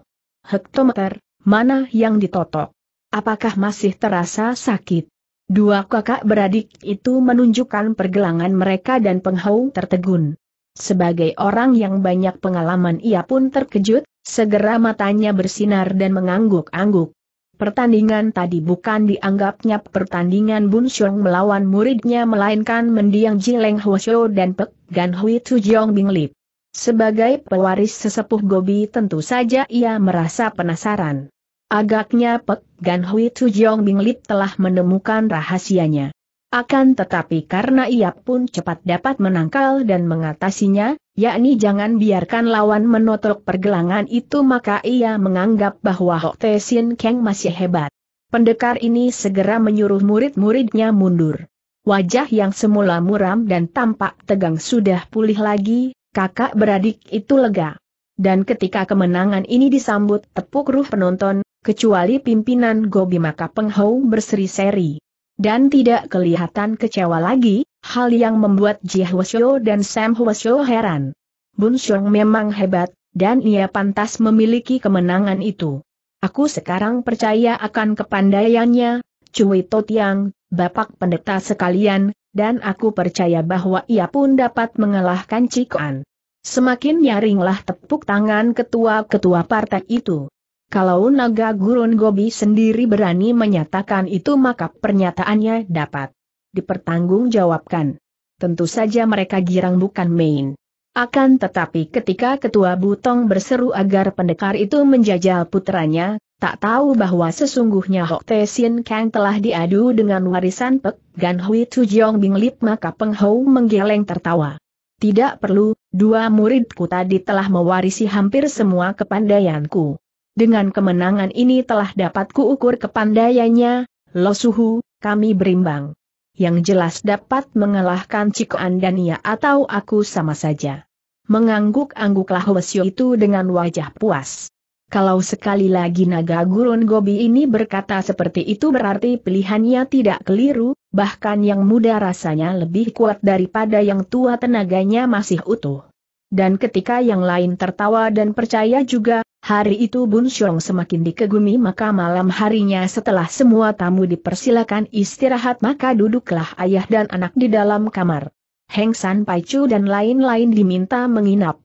Hektometer, mana yang ditotok? Apakah masih terasa sakit? Dua kakak beradik itu menunjukkan pergelangan mereka dan Peng Hou tertegun. Sebagai orang yang banyak pengalaman ia pun terkejut, segera matanya bersinar dan mengangguk-angguk. Pertandingan tadi bukan dianggapnya pertandingan Bun Siong melawan muridnya melainkan mendiang Jileng Hwesio dan Pek Gan Hui Tu Jiong Bing Lip. Sebagai pewaris sesepuh Gobi tentu saja ia merasa penasaran. Agaknya Pek Gan Hui Tu Jiong Bing Lip telah menemukan rahasianya. Akan tetapi karena ia pun cepat dapat menangkal dan mengatasinya, yakni jangan biarkan lawan menotok pergelangan itu, maka ia menganggap bahwa Hok Te Sin Kang masih hebat. Pendekar ini segera menyuruh murid-muridnya mundur. Wajah yang semula muram dan tampak tegang sudah pulih lagi, kakak beradik itu lega. Dan ketika kemenangan ini disambut tepuk ruh penonton, kecuali pimpinan Gobi maka Peng Hou berseri-seri. Dan tidak kelihatan kecewa lagi, hal yang membuat Jihwasyo dan Sam Hwesio heran. Bun Siong memang hebat, dan ia pantas memiliki kemenangan itu. Aku sekarang percaya akan kepandaiannya, Cui Totiang, Bapak Pendeta sekalian, dan aku percaya bahwa ia pun dapat mengalahkan Cikuan. Semakin nyaringlah tepuk tangan ketua-ketua partai itu. Kalau naga gurun Gobi sendiri berani menyatakan itu maka pernyataannya dapat dipertanggungjawabkan. Tentu saja mereka girang bukan main. Akan tetapi ketika ketua Butong berseru agar pendekar itu menjajal puteranya, tak tahu bahwa sesungguhnya Hok Te Sin Kang telah diadu dengan warisan Pek Gan Hui Tu Jiong Bing Lip, maka Peng Hou menggeleng tertawa. Tidak perlu, dua muridku tadi telah mewarisi hampir semua kepandaianku. Dengan kemenangan ini telah dapat kuukur kepandaiannya, Lo Suhu, kami berimbang. Yang jelas dapat mengalahkan Cikuan dan ia atau aku sama saja. Mengangguk-angguklah Hwesio itu dengan wajah puas. Kalau sekali lagi naga gurun Gobi ini berkata seperti itu berarti pilihannya tidak keliru, bahkan yang muda rasanya lebih kuat daripada yang tua, tenaganya masih utuh. Dan ketika yang lain tertawa dan percaya juga, hari itu Bun Siong semakin dikegumi. Maka malam harinya setelah semua tamu dipersilakan istirahat, maka duduklah ayah dan anak di dalam kamar. Heng San Pai Chu dan lain-lain diminta menginap.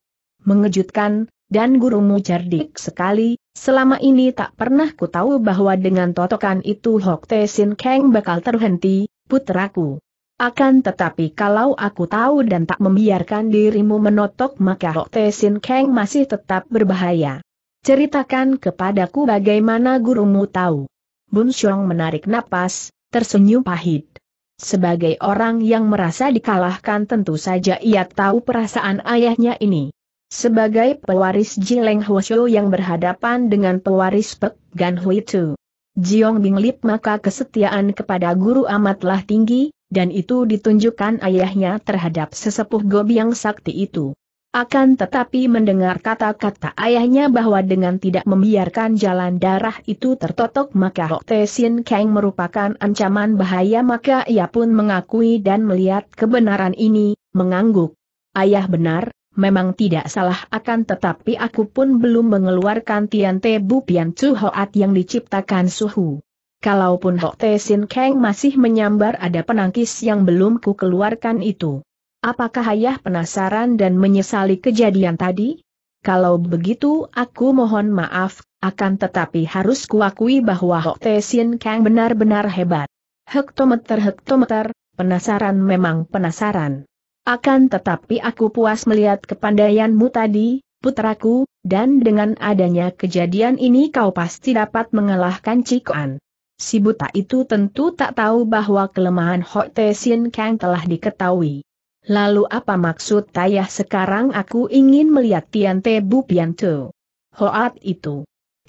Mengejutkan, dan gurumu cerdik sekali, selama ini tak pernah ku tahu bahwa dengan totokan itu Hok Te Sin Kang bakal terhenti, puteraku. Akan tetapi kalau aku tahu dan tak membiarkan dirimu menotok maka Hok Te Sin Kang masih tetap berbahaya. Ceritakan kepadaku bagaimana gurumu tahu. Bun Siong menarik napas, tersenyum pahit. Sebagai orang yang merasa dikalahkan tentu saja ia tahu perasaan ayahnya ini. Sebagai pewaris Jileng Hwesio yang berhadapan dengan pewaris Pek Gan Hui Tu Jiong Bing Lip, maka kesetiaan kepada guru amatlah tinggi, dan itu ditunjukkan ayahnya terhadap sesepuh Gobiang sakti itu. Akan tetapi mendengar kata-kata ayahnya bahwa dengan tidak membiarkan jalan darah itu tertotok maka Hok Te Sin Kang merupakan ancaman bahaya, maka ia pun mengakui dan melihat kebenaran ini, mengangguk. Ayah benar, memang tidak salah, akan tetapi aku pun belum mengeluarkan Tian Te Bu Pian Cu Hoat yang diciptakan suhu. Kalaupun Hok Te Sin Kang masih menyambar, ada penangkis yang belum ku keluarkan itu. Apakah ayah penasaran dan menyesali kejadian tadi? Kalau begitu aku mohon maaf, akan tetapi harus kuakui bahwa Hok Te Sin Kang benar-benar hebat. Hektometer, penasaran memang penasaran. Akan tetapi aku puas melihat kepandaianmu tadi, putraku, dan dengan adanya kejadian ini kau pasti dapat mengalahkan Cikuan. Si buta itu tentu tak tahu bahwa kelemahan Hok Te Sin Kang telah diketahui. Lalu apa maksud ayah? Sekarang aku ingin melihat Tian Te Bu Pian Cu Hoat itu.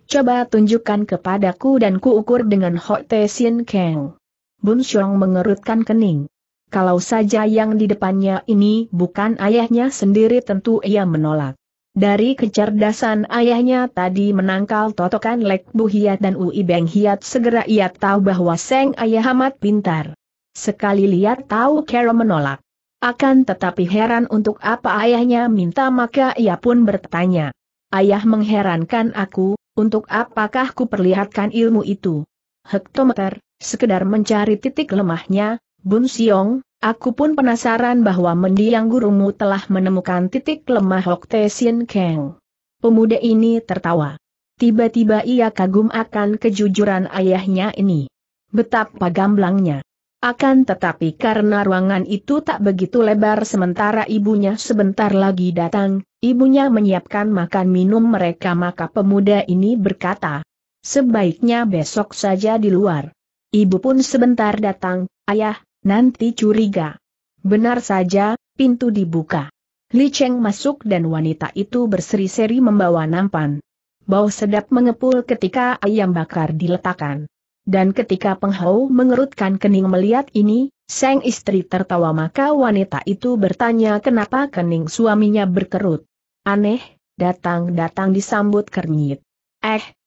Coba tunjukkan kepadaku dan kuukur dengan Hok Te Sin Kang. Bun Siong mengerutkan kening. Kalau saja yang di depannya ini bukan ayahnya sendiri tentu ia menolak. Dari kecerdasan ayahnya tadi menangkal totokan Lek Bu Hiat dan Ui Beng Hiat, segera ia tahu bahwa sang ayah amat pintar. Sekali lihat tahu cara menolak. Akan tetapi heran untuk apa ayahnya minta, maka ia pun bertanya. Ayah mengherankan aku, untuk apakah ku perlihatkan ilmu itu? Hektometer, sekedar mencari titik lemahnya. Bun Siong, aku pun penasaran bahwa mendiang gurumu telah menemukan titik lemah Hok Te Sin Kang. Pemuda ini tertawa. Tiba-tiba ia kagum akan kejujuran ayahnya ini. Betapa gamblangnya. Akan tetapi karena ruangan itu tak begitu lebar sementara ibunya sebentar lagi datang, ibunya menyiapkan makan minum mereka, maka pemuda ini berkata, sebaiknya besok saja di luar. Ibu pun sebentar datang. Ayah, nanti curiga. Benar saja, pintu dibuka. Li Cheng masuk dan wanita itu berseri-seri membawa nampan. Bau sedap mengepul ketika ayam bakar diletakkan. Dan ketika Peng Hou mengerutkan kening melihat ini, sang istri tertawa, maka wanita itu bertanya kenapa kening suaminya berkerut. Aneh, datang-datang disambut kernyit.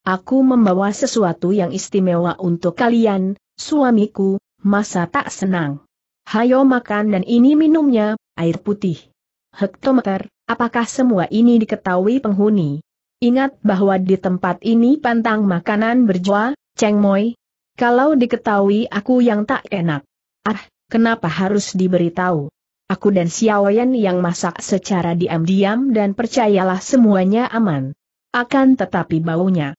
Aku membawa sesuatu yang istimewa untuk kalian, suamiku. Masa tak senang? Hayo makan dan ini minumnya, air putih. Hektometer, apakah semua ini diketahui penghuni? Ingat bahwa di tempat ini pantang makanan berjual, Cheng Moi. Kalau diketahui aku yang tak enak. Kenapa harus diberitahu? Aku dan Siauw Yan yang masak secara diam-diam dan percayalah semuanya aman. Akan tetapi baunya.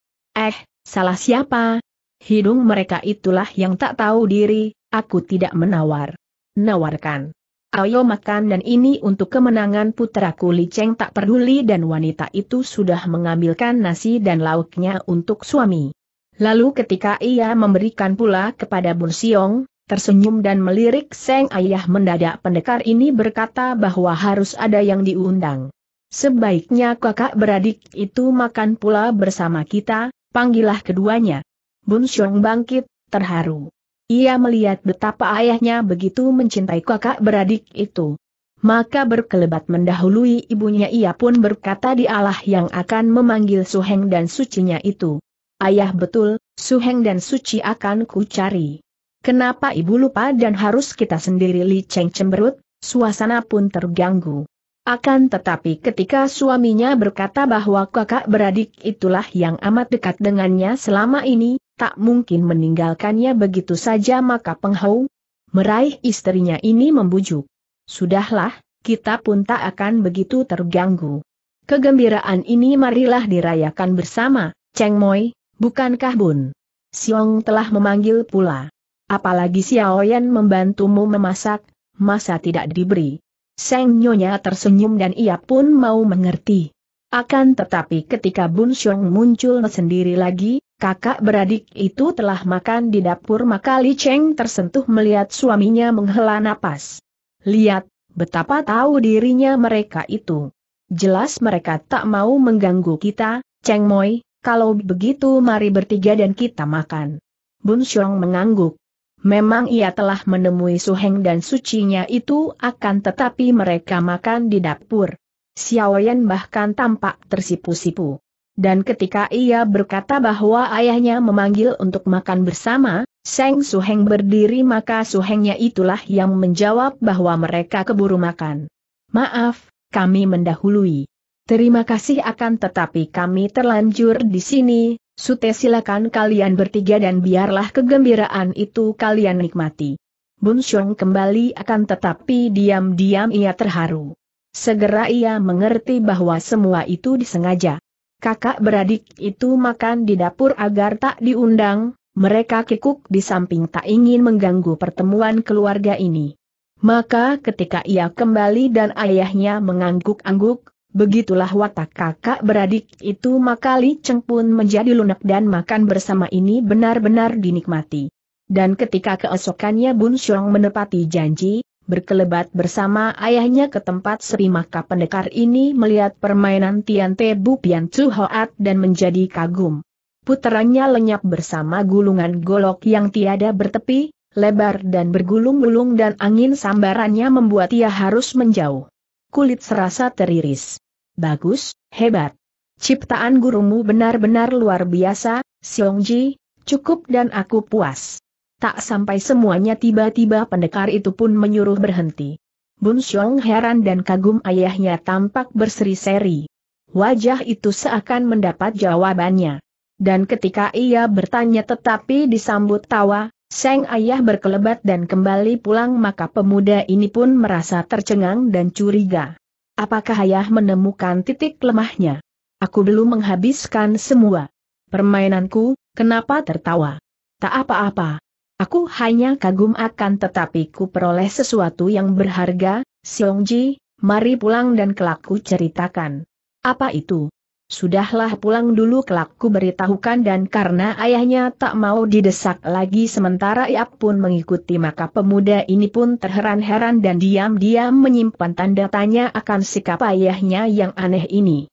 Salah siapa? Hidung mereka itulah yang tak tahu diri, aku tidak menawarkan. Ayo makan dan ini untuk kemenangan putraku. Li Cheng tak peduli dan wanita itu sudah mengambilkan nasi dan lauknya untuk suami. Lalu ketika ia memberikan pula kepada Bun Siong, tersenyum dan melirik sang ayah, mendadak pendekar ini berkata bahwa harus ada yang diundang. Sebaiknya kakak beradik itu makan pula bersama kita, panggillah keduanya. Bun Siong bangkit, terharu. Ia melihat betapa ayahnya begitu mencintai kakak beradik itu. Maka berkelebat mendahului ibunya, ia pun berkata dialah yang akan memanggil Su Heng dan Sucinya itu. Ayah betul, Su Heng dan Suci akan ku cari. Kenapa ibu lupa dan harus kita sendiri? Li Cheng cemberut, suasana pun terganggu. Akan tetapi ketika suaminya berkata bahwa kakak beradik itulah yang amat dekat dengannya selama ini, tak mungkin meninggalkannya begitu saja, maka Peng Hou meraih istrinya ini membujuk. Sudahlah, kita pun tak akan begitu terganggu. Kegembiraan ini marilah dirayakan bersama, Cheng Moi, bukankah Bun Siong telah memanggil pula? Apalagi Siauw Yan membantumu memasak, masa tidak diberi? Sang nyonya tersenyum dan ia pun mau mengerti. Akan tetapi ketika Bun Siong muncul sendiri lagi, kakak beradik itu telah makan di dapur, maka Li Cheng tersentuh melihat suaminya menghela napas. Lihat, betapa tahu dirinya mereka itu. Jelas mereka tak mau mengganggu kita, Cheng Moi, kalau begitu mari bertiga dan kita makan." Bun Siong mengangguk. Memang ia telah menemui Su Heng dan sucinya itu, akan tetapi mereka makan di dapur. Siauw Yan bahkan tampak tersipu-sipu. Dan ketika ia berkata bahwa ayahnya memanggil untuk makan bersama, Seng Su Heng berdiri, maka Su Hengnya itulah yang menjawab bahwa mereka keburu makan. "Maaf, kami mendahului." "Terima kasih, akan tetapi kami terlanjur di sini. Sute, silakan kalian bertiga dan biarlah kegembiraan itu kalian nikmati." Bun Siong kembali, akan tetapi diam-diam ia terharu. Segera ia mengerti bahwa semua itu disengaja. Kakak beradik itu makan di dapur agar tak diundang. Mereka kikuk di samping tak ingin mengganggu pertemuan keluarga ini. Maka ketika ia kembali dan ayahnya mengangguk-angguk, begitulah watak kakak beradik itu, maka Li Cheng pun menjadi lunak dan makan bersama ini benar-benar dinikmati. Dan ketika keesokannya Bun Siong menepati janji, berkelebat bersama ayahnya ke tempat sepi, maka pendekar ini melihat permainan Tian Te Bu Pian Cu Hoat dan menjadi kagum. Puterannya lenyap bersama gulungan golok yang tiada bertepi, lebar dan bergulung-gulung, dan angin sambarannya membuat ia harus menjauh. Kulit serasa teriris. "Bagus, hebat. Ciptaan gurumu benar-benar luar biasa, Siongji, cukup dan aku puas." Tak sampai semuanya, tiba-tiba pendekar itu pun menyuruh berhenti. Bun Siong heran dan kagum, ayahnya tampak berseri-seri. Wajah itu seakan mendapat jawabannya. Dan ketika ia bertanya tetapi disambut tawa, sang ayah berkelebat dan kembali pulang, maka pemuda ini pun merasa tercengang dan curiga. Apakah ayah menemukan titik lemahnya? "Aku belum menghabiskan semua permainanku, kenapa tertawa?" "Tak apa-apa. Aku hanya kagum, akan tetapi ku peroleh sesuatu yang berharga, Siongji, mari pulang dan kelak ku ceritakan." "Apa itu?" "Sudahlah, pulang dulu, kelak ku beritahukan." Dan karena ayahnya tak mau didesak lagi sementara ia pun mengikuti, maka pemuda ini pun terheran-heran dan diam-diam menyimpan tanda tanya akan sikap ayahnya yang aneh ini.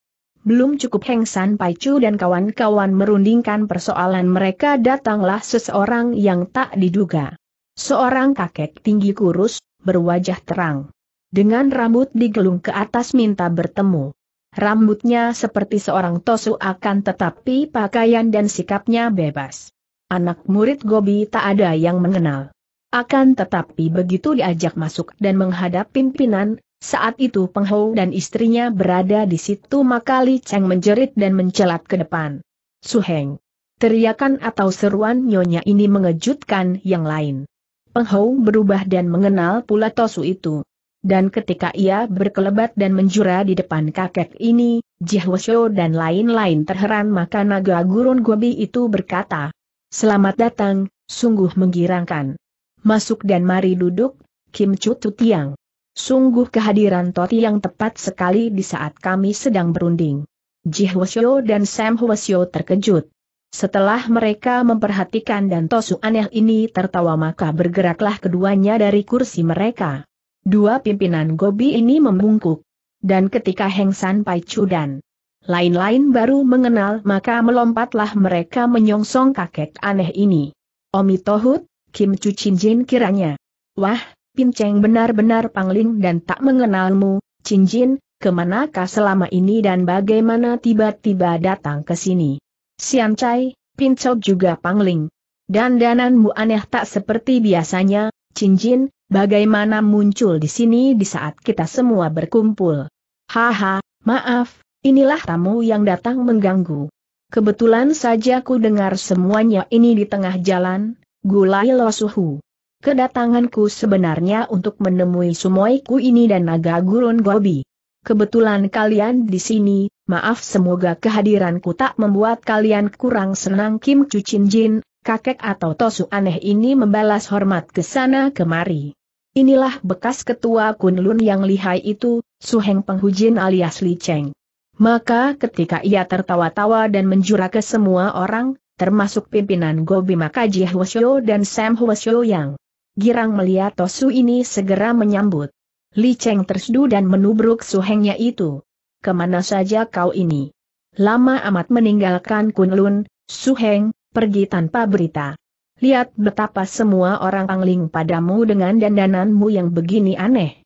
Belum cukup Heng San Pai Chu dan kawan-kawan merundingkan persoalan mereka, datanglah seseorang yang tak diduga. Seorang kakek tinggi kurus, berwajah terang. Dengan rambut digelung ke atas minta bertemu. Rambutnya seperti seorang tosu, akan tetapi pakaian dan sikapnya bebas. Anak murid Gobi tak ada yang mengenal. Akan tetapi begitu diajak masuk dan menghadap pimpinan, saat itu Peng Hou dan istrinya berada di situ, maka Li Cheng menjerit dan mencelat ke depan. "Su Heng!" Teriakan atau seruan nyonya ini mengejutkan yang lain. Peng Hou berubah dan mengenal pula tosu itu. Dan ketika ia berkelebat dan menjura di depan kakek ini, Jihwasyo dan lain-lain terheran, maka naga gurun Gobi itu berkata, "Selamat datang, sungguh menggirangkan. Masuk dan mari duduk, Kim Cu Totiang. Sungguh kehadiran Totiang tepat sekali di saat kami sedang berunding." Jihwasyo dan Sam Hwesio terkejut. Setelah mereka memperhatikan dan tosu aneh ini tertawa, maka bergeraklah keduanya dari kursi mereka. Dua pimpinan Gobi ini membungkuk. Dan ketika Heng San Pai Chu dan lain-lain baru mengenal, maka melompatlah mereka menyongsong kakek aneh ini. "Omi Tohut, Kim Cu Cinjin kiranya. Wah, Pinceng benar-benar pangling dan tak mengenalmu, Cinjin, kemanakah selama ini dan bagaimana tiba-tiba datang ke sini? Siancai, Pincok juga pangling. Dandananmu aneh tak seperti biasanya, Cinjin. Bagaimana muncul di sini di saat kita semua berkumpul?" "Haha, maaf, inilah tamu yang datang mengganggu. Kebetulan saja ku dengar semuanya ini di tengah jalan, Gulai Losuhu. Kedatanganku sebenarnya untuk menemui sumoiku ini dan naga gurun Gobi. Kebetulan kalian di sini, maaf, semoga kehadiranku tak membuat kalian kurang senang." Kim Cu Cinjin, kakek atau tosu aneh ini membalas hormat ke sana kemari. "Inilah bekas ketua Kunlun yang lihai itu, Su Heng Penghujin alias Li Cheng." Maka ketika ia tertawa-tawa dan menjura ke semua orang, termasuk pimpinan Gobi, maka Jihwasyo dan Sam Hwesio yang girang melihat tosu ini segera menyambut. Li Cheng terseduh dan menubruk Su Hengnya itu. kemana saja kau ini? Lama amat meninggalkan Kunlun, Suheng, pergi tanpa berita. Lihat betapa semua orang angling padamu dengan dandananmu yang begini aneh.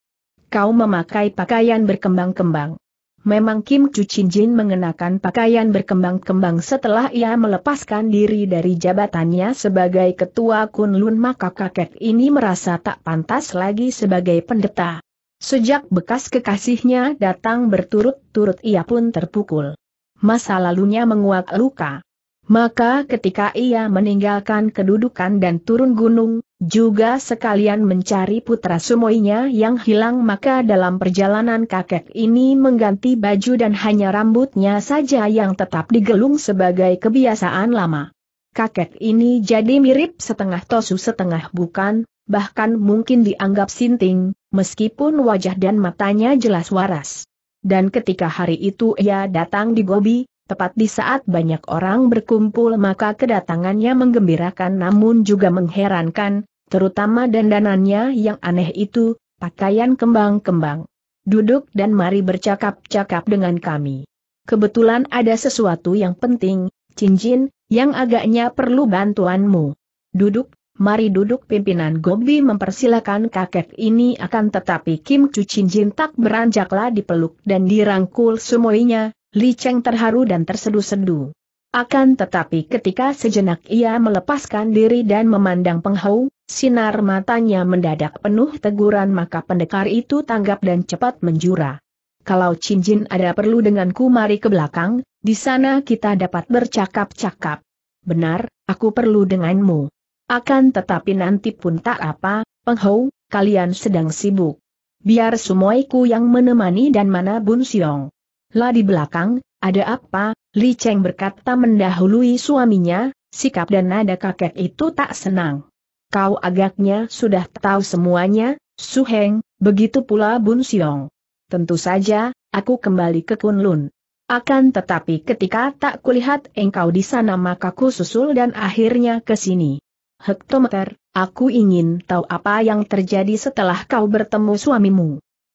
Kau memakai pakaian berkembang-kembang. Memang Kim Cu Cinjin mengenakan pakaian berkembang-kembang setelah ia melepaskan diri dari jabatannya sebagai ketua Kunlun, maka kakek ini merasa tak pantas lagi sebagai pendeta. Sejak bekas kekasihnya datang berturut-turut ia pun terpukul. Masa lalunya menguak luka. Maka ketika ia meninggalkan kedudukan dan turun gunung, juga sekalian mencari putra sumoinya yang hilang, maka dalam perjalanan kakek ini mengganti baju dan hanya rambutnya saja yang tetap digelung sebagai kebiasaan lama. Kakek ini jadi mirip setengah tosu setengah bukan, bahkan mungkin dianggap sinting, meskipun wajah dan matanya jelas waras. Dan ketika hari itu ia datang di Gobi, tepat di saat banyak orang berkumpul, maka kedatangannya menggembirakan namun juga mengherankan, terutama dandanannya yang aneh itu, pakaian kembang-kembang. Duduk dan mari bercakap-cakap dengan kami. Kebetulan ada sesuatu yang penting, Cinjin, yang agaknya perlu bantuanmu. Duduk, mari duduk. Pimpinan Gobi mempersilahkan kakek ini, akan tetapi Kim Cu Cinjin tak beranjaklah dipeluk dan dirangkul semuanya. Li Cheng terharu dan tersedu-sedu. Akan tetapi ketika sejenak ia melepaskan diri dan memandang Peng Hou, sinar matanya mendadak penuh teguran, maka pendekar itu tanggap dan cepat menjura. Kalau Cinjin ada perlu denganku, mari ke belakang, di sana kita dapat bercakap-cakap. Benar, aku perlu denganmu. Akan tetapi nanti pun tak apa, Peng Hou, kalian sedang sibuk. Biar sumoiku yang menemani. Dan mana Bun Siong? Lah di belakang, ada apa? Li Cheng berkata mendahului suaminya, sikap dan nada kakek itu tak senang. Kau agaknya sudah tahu semuanya, Suheng, begitu pula Bun Siong. Tentu saja, aku kembali ke Kunlun. Akan tetapi ketika tak kulihat engkau di sana, maka ku susul dan akhirnya ke sini. Hektometer, aku ingin tahu apa yang terjadi setelah kau bertemu suamimu.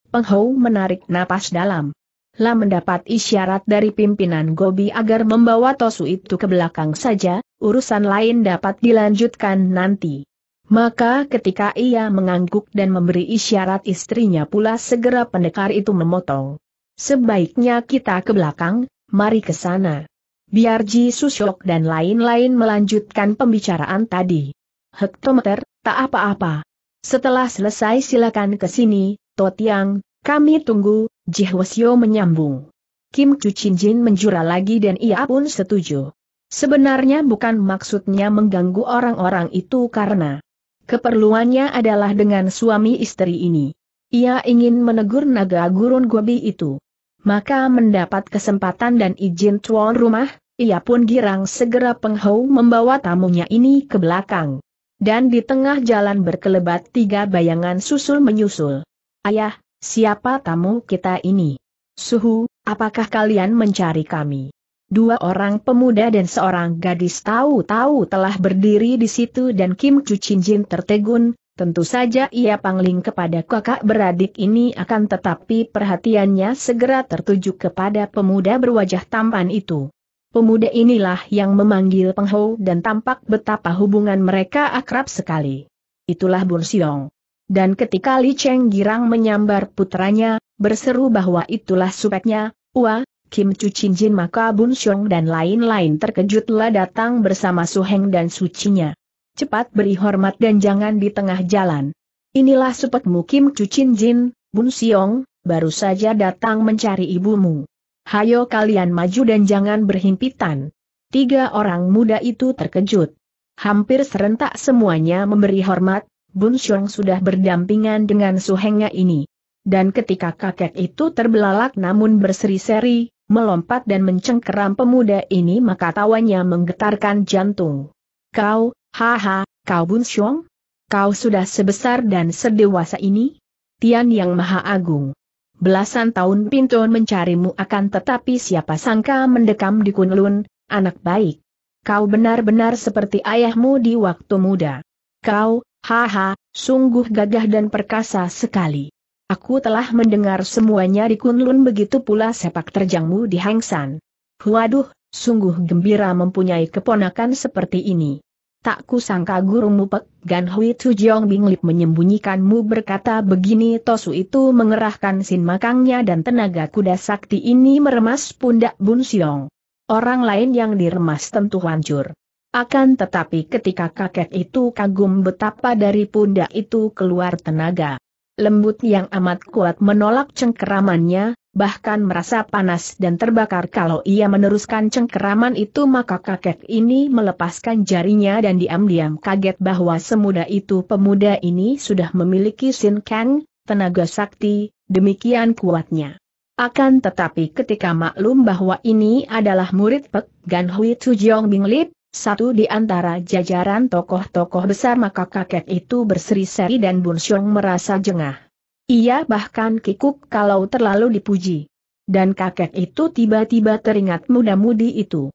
Peng Hou menarik napas dalam. Lah mendapat isyarat dari pimpinan Gobi agar membawa tosu itu ke belakang saja, urusan lain dapat dilanjutkan nanti. Maka ketika ia mengangguk dan memberi isyarat istrinya pula, segera pendekar itu memotong. Sebaiknya kita ke belakang, mari ke sana. Biar Ji Susyok dan lain-lain melanjutkan pembicaraan tadi. Hektometer, tak apa-apa. Setelah selesai silakan ke sini, Totiang, kami tunggu. Jihwasyo menyambung. Kim Cu Cinjin menjura lagi dan ia pun setuju. Sebenarnya bukan maksudnya mengganggu orang-orang itu karena keperluannya adalah dengan suami istri ini. Ia ingin menegur naga gurun Gobi itu. Maka mendapat kesempatan dan izin tuan rumah, ia pun girang segera Peng Hou membawa tamunya ini ke belakang. Dan di tengah jalan berkelebat tiga bayangan susul menyusul. Ayah, siapa tamu kita ini? Suhu, apakah kalian mencari kami? Dua orang pemuda dan seorang gadis tahu-tahu telah berdiri di situ dan Kim Cu Cinjin tertegun, tentu saja ia pangling kepada kakak beradik ini, akan tetapi perhatiannya segera tertuju kepada pemuda berwajah tampan itu. Pemuda inilah yang memanggil Peng Hou dan tampak betapa hubungan mereka akrab sekali. Itulah Bun Siong. Dan ketika Li Cheng girang menyambar putranya, berseru bahwa itulah supeknya, wah, Kim Cu Cinjin, maka Bun Siong dan lain-lain terkejutlah datang bersama Suheng dan sucinya. Cepat beri hormat dan jangan di tengah jalan. Inilah supekmu Kim Cu Cinjin, Bun Siong, baru saja datang mencari ibumu. Hayo kalian maju dan jangan berhimpitan. Tiga orang muda itu terkejut. Hampir serentak semuanya memberi hormat. Bun Siong sudah berdampingan dengan suhengnya ini. Dan ketika kakek itu terbelalak namun berseri-seri, melompat dan mencengkeram pemuda ini, maka tawanya menggetarkan jantung. Kau, haha, kau Bun Siong? Kau sudah sebesar dan sedewasa ini? Tian Yang Maha Agung. Belasan tahun Pintun mencarimu, akan tetapi siapa sangka mendekam di Kunlun, anak baik. Kau benar-benar seperti ayahmu di waktu muda. Kau, haha, sungguh gagah dan perkasa sekali. Aku telah mendengar semuanya di Kunlun, begitu pula sepak terjangmu di Hang San. Waduh, sungguh gembira mempunyai keponakan seperti ini. Tak kusangka gurumu Pek Gan Hui Tu Jiong Bing Lip menyembunyikanmu, berkata begini. Tosu itu mengerahkan sin makangnya dan tenaga kuda sakti ini meremas pundak Bun Siong. Orang lain yang diremas tentu hancur. Akan tetapi ketika kakek itu kagum betapa dari pundak itu keluar tenaga lembut yang amat kuat menolak cengkeramannya, bahkan merasa panas dan terbakar kalau ia meneruskan cengkeraman itu. Maka kakek ini melepaskan jarinya dan diam-diam kaget bahwa semudah itu pemuda ini sudah memiliki Sin Kang, tenaga sakti, demikian kuatnya. Akan tetapi ketika maklum bahwa ini adalah murid Pek Gan Hui Tu Jiong Bing Lip, satu di antara jajaran tokoh-tokoh besar, maka kakek itu berseri-seri dan Bun Siong merasa jengah. Ia bahkan kikuk kalau terlalu dipuji. Dan kakek itu tiba-tiba teringat muda-mudi itu.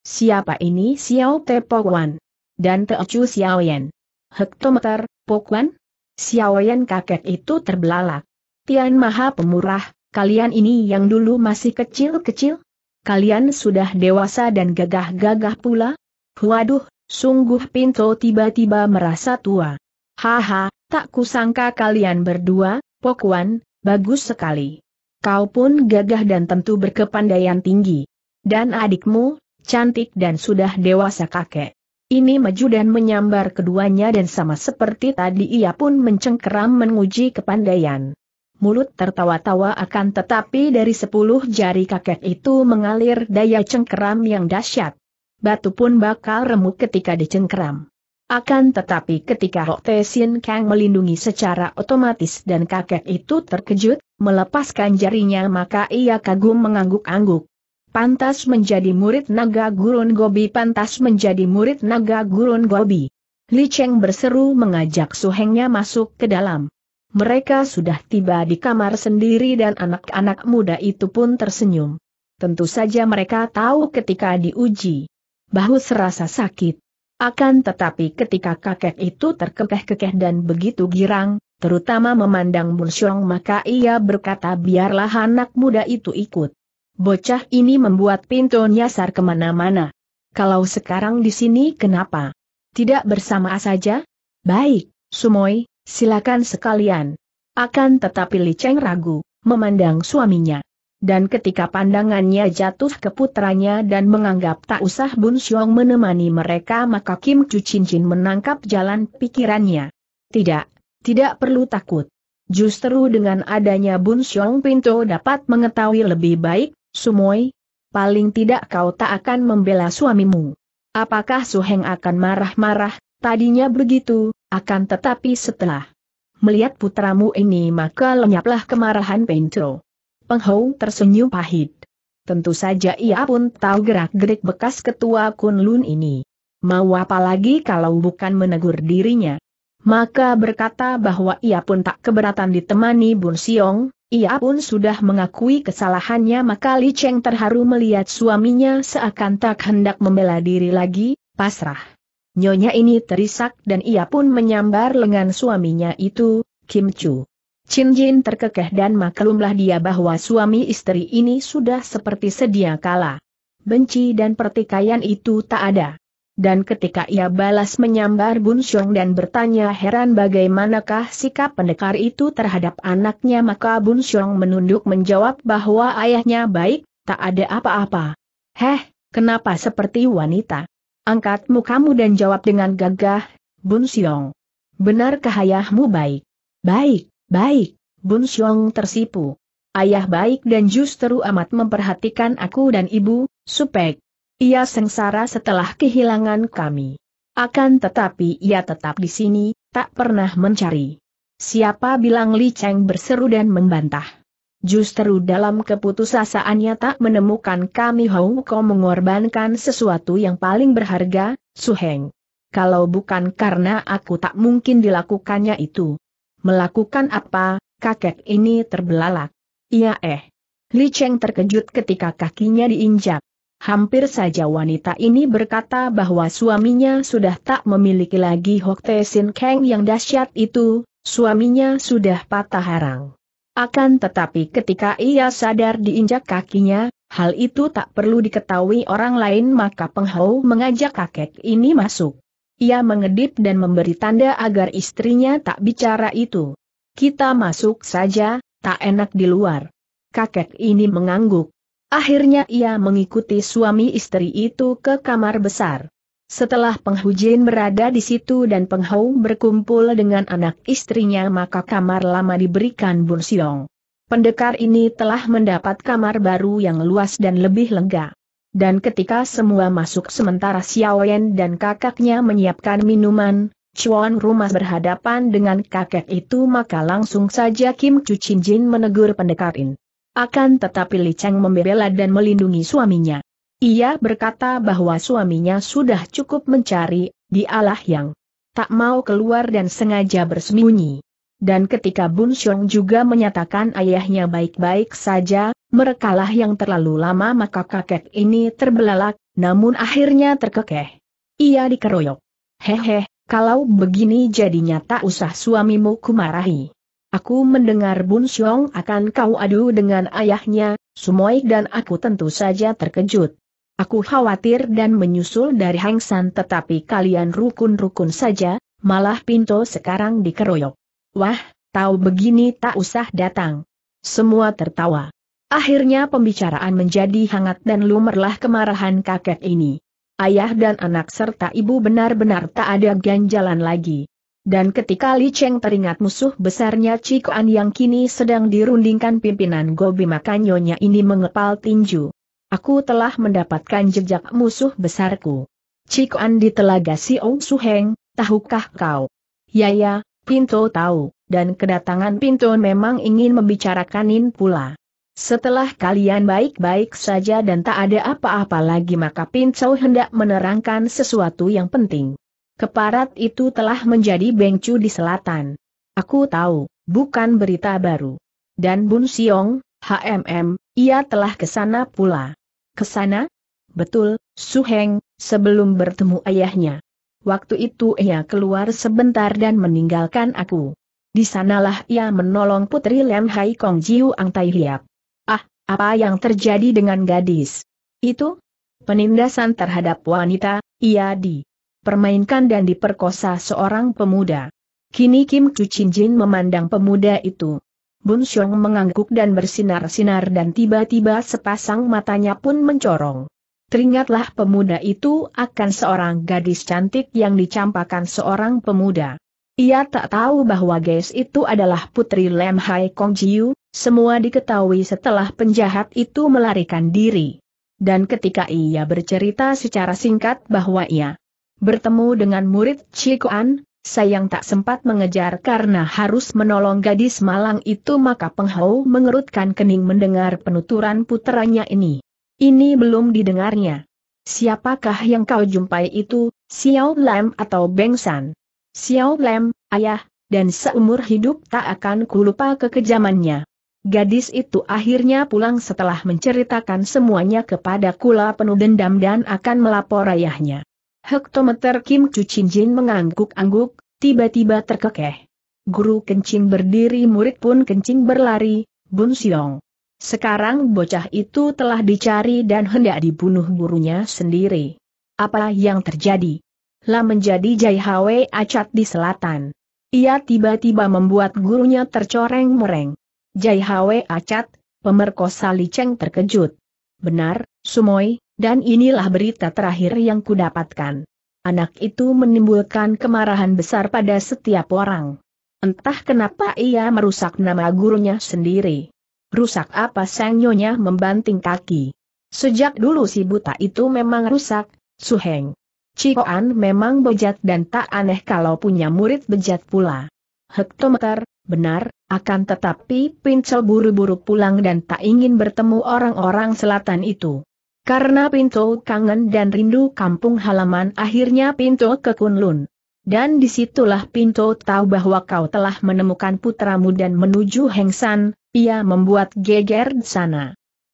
Siapa ini? Siauw Te Po Kuan dan Te Cu Siauw Yan. Hektometer, Po Kuan? Siauw Yan. Kakek itu terbelalak. Tian Maha Pemurah, kalian ini yang dulu masih kecil-kecil? Kalian sudah dewasa dan gagah-gagah pula? Waduh, sungguh Pinto tiba-tiba merasa tua. Haha. Tak kusangka kalian berdua. Po Kuan, bagus sekali. Kau pun gagah dan tentu berkepandaian tinggi. Dan adikmu, cantik dan sudah dewasa. Kakek ini maju dan menyambar keduanya dan sama seperti tadi ia pun mencengkeram menguji kepandaian. Mulut tertawa-tawa, akan tetapi dari 10 jari kakek itu mengalir daya cengkeram yang dahsyat. Batu pun bakal remuk ketika dicengkeram. Akan tetapi ketika Hok Te Sin Kang melindungi secara otomatis dan kakek itu terkejut, melepaskan jarinya, maka ia kagum mengangguk-angguk. Pantas menjadi murid naga gurun Gobi, pantas menjadi murid naga gurun Gobi. Li Cheng berseru mengajak suhengnya masuk ke dalam. Mereka sudah tiba di kamar sendiri dan anak-anak muda itu pun tersenyum. Tentu saja mereka tahu ketika diuji, bahu serasa sakit. Akan tetapi ketika kakek itu terkekeh-kekeh dan begitu girang, terutama memandang Bun Siong, maka ia berkata biarlah anak muda itu ikut. Bocah ini membuat Pinto nyasar kemana-mana. Kalau sekarang di sini kenapa tidak bersama saja? Baik, Sumoy, silakan sekalian. Akan tetapi Li Cheng ragu, memandang suaminya. Dan ketika pandangannya jatuh ke putranya dan menganggap tak usah Bun Siong menemani mereka, maka Kim Cu Cinjin menangkap jalan pikirannya. Tidak perlu takut. Justru dengan adanya Bun Siong Pinto dapat mengetahui lebih baik. Sumoy, paling tidak kau tak akan membela suamimu. Apakah Suheng akan marah-marah? Tadinya begitu, akan tetapi setelah melihat putramu ini maka lenyaplah kemarahan Pinto. Peng Hou tersenyum pahit. Tentu saja ia pun tahu gerak-gerik bekas ketua Kunlun ini. Mau apa lagi kalau bukan menegur dirinya? Maka berkata bahwa ia pun tak keberatan ditemani Bun Siong, ia pun sudah mengakui kesalahannya. Maka Li Cheng terharu melihat suaminya seakan tak hendak membela diri lagi, pasrah. Nyonya ini terisak dan ia pun menyambar lengan suaminya itu, Kim Cu Cinjin terkekeh dan maklumlah dia bahwa suami istri ini sudah seperti sedia kala. Benci dan pertikaian itu tak ada. Dan ketika ia balas menyambar Bun Siong dan bertanya heran bagaimanakah sikap pendekar itu terhadap anaknya, maka Bun Siong menunduk menjawab bahwa ayahnya baik, tak ada apa-apa. Kenapa seperti wanita? Angkat mukamu dan jawab dengan gagah, Bun Siong. Benarkah ayahmu baik? Baik, Bun Siong tersipu. Ayah baik dan justru amat memperhatikan aku dan ibu, Supek. Ia sengsara setelah kehilangan kami. Akan tetapi ia tetap di sini, tak pernah mencari. Siapa bilang? Li Cheng berseru dan membantah. Justru dalam keputusasaannya tak menemukan kami. Hong Kong mengorbankan sesuatu yang paling berharga, Suheng. Kalau bukan karena aku tak mungkin dilakukannya itu. Melakukan apa? Kakek ini terbelalak. Li Cheng terkejut ketika kakinya diinjak. Hampir saja wanita ini berkata bahwa suaminya sudah tak memiliki lagi Hok Te Sin Kang yang dahsyat itu, Suaminya sudah patah arang. Akan tetapi ketika ia sadar diinjak kakinya, hal itu tak perlu diketahui orang lain, maka Peng Hou mengajak kakek ini masuk. Ia mengedip dan memberi tanda agar istrinya tak bicara itu. Kita masuk saja, tak enak di luar. Kakek ini mengangguk. Akhirnya ia mengikuti suami istri itu ke kamar besar. Setelah Peng Hujin berada di situ dan Peng Hou berkumpul dengan anak istrinya, maka kamar lama diberikan Bun Siong. Pendekar ini telah mendapat kamar baru yang luas dan lebih lega. Dan ketika semua masuk sementara Siauw Yan dan kakaknya menyiapkan minuman, cuan rumah berhadapan dengan kakek itu, maka langsung saja Kim Cu Cinjin menegur pendekar ini. Akan tetapi Li Cheng membela dan melindungi suaminya. Ia berkata bahwa suaminya sudah cukup mencari, dialah yang tak mau keluar dan sengaja bersembunyi. Dan ketika Bun Siong juga menyatakan ayahnya baik-baik saja, merekalah yang terlalu lama, maka kakek ini terbelalak, namun akhirnya terkekeh. Ia dikeroyok. Hehe, kalau begini jadinya tak usah suamimu kumarahi. Aku mendengar Bun Siong akan kau adu dengan ayahnya, Sumoik, dan aku tentu saja terkejut. Aku khawatir dan menyusul dari Heng San, tetapi kalian rukun-rukun saja, malah Pinto sekarang dikeroyok. Wah, tahu begini tak usah datang. Semua tertawa. Akhirnya pembicaraan menjadi hangat dan lumerlah kemarahan kakek ini. Ayah dan anak serta ibu benar-benar tak ada ganjalan lagi. Dan ketika Li Cheng teringat musuh besarnya Cikuan yang kini sedang dirundingkan pimpinan Gobi, maka nyonya ini mengepal tinju. Aku telah mendapatkan jejak musuh besarku. Cikuan di telaga Siong Suheng, tahukah kau? Ya, Pinto tahu, dan kedatangan Pinto memang ingin membicarakan pula. Setelah kalian baik-baik saja dan tak ada apa-apa lagi, maka Pinto hendak menerangkan sesuatu yang penting. Keparat itu telah menjadi bengcu di selatan. Aku tahu, bukan berita baru. Dan Bun Siong, ia telah ke sana pula. Ke sana? Betul, Suheng, sebelum bertemu ayahnya. Waktu itu ia keluar sebentar dan meninggalkan aku. Di sanalah ia menolong putri Lam Hai Kong Jiu Ang Tai Hiap. Ah, apa yang terjadi dengan gadis itu? Penindasan terhadap wanita, ia dipermainkan dan diperkosa seorang pemuda. Kini Kim Cu Cinjin memandang pemuda itu. Bun Siong mengangguk dan bersinar-sinar, dan tiba-tiba sepasang matanya pun mencorong. Teringatlah pemuda itu akan seorang gadis cantik yang dicampakan seorang pemuda. Ia tak tahu bahwa gadis itu adalah putri Lam Hai Kong Jiu. Semua diketahui setelah penjahat itu melarikan diri. Dan ketika ia bercerita secara singkat bahwa ia bertemu dengan murid Cikuan, sayang tak sempat mengejar karena harus menolong gadis malang itu, maka Peng Hou mengerutkan kening mendengar penuturan puteranya ini. Ini belum didengarnya. Siapakah yang kau jumpai itu, Xiao Lam atau Beng San? Xiao Lam, ayah, dan seumur hidup tak akan kulupa kekejamannya. Gadis itu akhirnya pulang setelah menceritakan semuanya kepada kula penuh dendam dan akan melapor ayahnya. Hektometer Kim Cu Cinjin mengangguk-angguk, tiba-tiba terkekeh. Guru kencing berdiri, murid pun kencing berlari. Bun Siong, sekarang bocah itu telah dicari dan hendak dibunuh gurunya sendiri. Apa yang terjadi? Lah menjadi Jai Hawe acat di selatan. Ia tiba-tiba membuat gurunya tercoreng-mereng. Jai Hawe acat, pemerkosa? Li Cheng terkejut. Benar, Sumoy. Dan inilah berita terakhir yang kudapatkan. Anak itu menimbulkan kemarahan besar pada setiap orang. Entah kenapa ia merusak nama gurunya sendiri. Rusak apa? Sang nyonya membanting kaki. Sejak dulu si buta itu memang rusak, Suheng. Cikuan memang bejat dan tak aneh kalau punya murid bejat pula. Hektometer, benar, akan tetapi Pincel buru-buru pulang dan tak ingin bertemu orang-orang selatan itu. Karena Pinto kangen dan rindu kampung halaman, akhirnya Pinto ke Kunlun. Dan disitulah Pinto tahu bahwa kau telah menemukan putramu dan menuju Heng San, ia membuat geger di sana.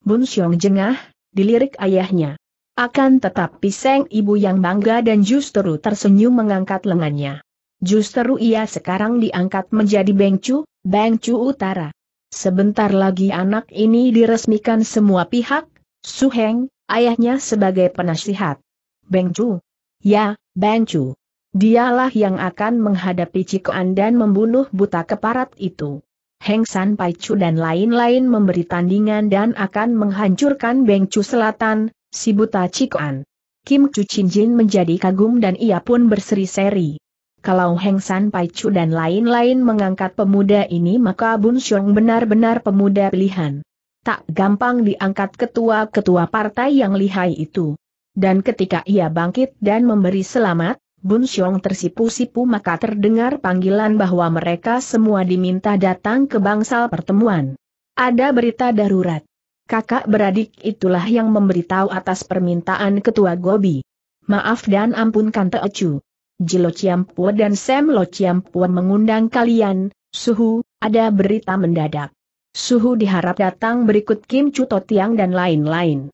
Bun Siong jengah, dilirik ayahnya. Akan tetapi sang ibu yang bangga dan justru tersenyum mengangkat lengannya. Justru ia sekarang diangkat menjadi Bengcu, Bengcu Utara. Sebentar lagi anak ini diresmikan semua pihak, Su Heng, ayahnya sebagai penasihat. Bengcu? Ya, Bengcu. Dialah yang akan menghadapi Cikuan dan membunuh buta keparat itu. Heng San Pai Chu dan lain-lain memberi tandingan dan akan menghancurkan Bengcu Selatan, si buta Cikuan. Kim Cu Cinjin menjadi kagum dan ia pun berseri-seri. Kalau Heng San Pai Chu dan lain-lain mengangkat pemuda ini, maka Bun Siong benar-benar pemuda pilihan. Tak gampang diangkat ketua-ketua partai yang lihai itu. Dan ketika ia bangkit dan memberi selamat, Bun Siong tersipu-sipu, maka terdengar panggilan bahwa mereka semua diminta datang ke bangsal pertemuan. Ada berita darurat. Kakak beradik itulah yang memberitahu atas permintaan ketua Gobi. Maaf dan ampunkan Te Chu. Jilo Ciampua dan Sam Lo Ciampua mengundang kalian. Suhu, ada berita mendadak. Suhu diharap datang berikut Kim Cu Totiang dan lain-lain.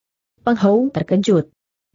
Peng Hou terkejut.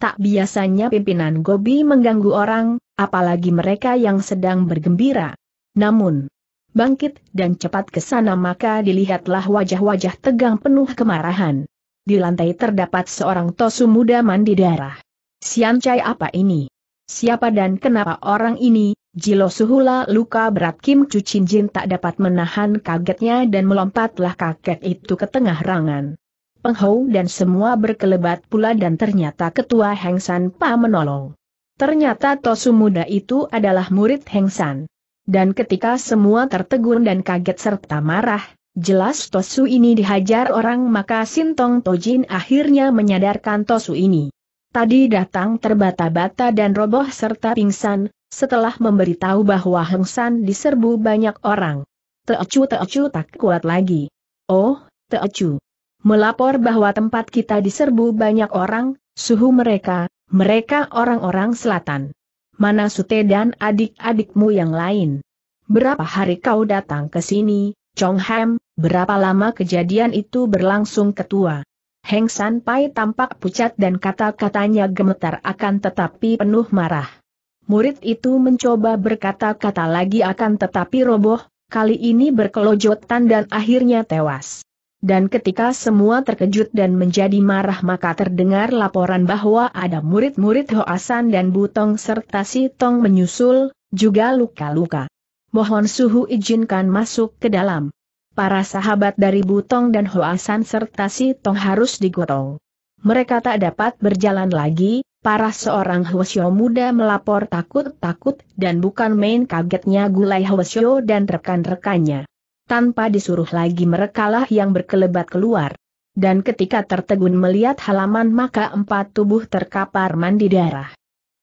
Tak biasanya pimpinan Gobi mengganggu orang, apalagi mereka yang sedang bergembira. Namun, bangkit dan cepat ke sana, maka dilihatlah wajah-wajah tegang penuh kemarahan. Di lantai terdapat seorang tosu muda mandi darah. Siancai apa ini? Siapa dan kenapa orang ini? Jilo Suhula luka berat. Kim Cu Cinjin tak dapat menahan kagetnya dan melompatlah kakek itu ke tengah rangan. Peng Hou dan semua berkelebat pula dan ternyata ketua Heng San Pa menolong. Ternyata tosu muda itu adalah murid Heng San. Dan ketika semua tertegun dan kaget serta marah, jelas tosu ini dihajar orang, maka Sintong Tojin akhirnya menyadarkan tosu ini. Tadi datang terbata-bata dan roboh serta pingsan, setelah memberitahu bahwa Heng San diserbu banyak orang. Te Chu tak kuat lagi. Oh, Te Chu. Melapor bahwa tempat kita diserbu banyak orang, suhu mereka orang-orang selatan. Mana Sute dan adik-adikmu yang lain? Berapa hari kau datang ke sini, Chong Ham? Berapa lama kejadian itu berlangsung, ketua? Heng San Pai tampak pucat dan kata-katanya gemetar akan tetapi penuh marah. Murid itu mencoba berkata-kata lagi akan tetapi roboh, kali ini berkelojotan dan akhirnya tewas. Dan ketika semua terkejut dan menjadi marah, maka terdengar laporan bahwa ada murid-murid Hoa San dan Butong serta Sitong menyusul, juga luka-luka. Mohon suhu izinkan masuk ke dalam. Para sahabat dari Butong dan Hoa San serta Sitong harus digotong. Mereka tak dapat berjalan lagi. Para seorang Hwesio muda melapor takut-takut dan bukan main kagetnya Gu Lai Hwesio dan rekan-rekannya. Tanpa disuruh lagi merekalah yang berkelebat keluar. Dan ketika tertegun melihat halaman, maka empat tubuh terkapar mandi darah.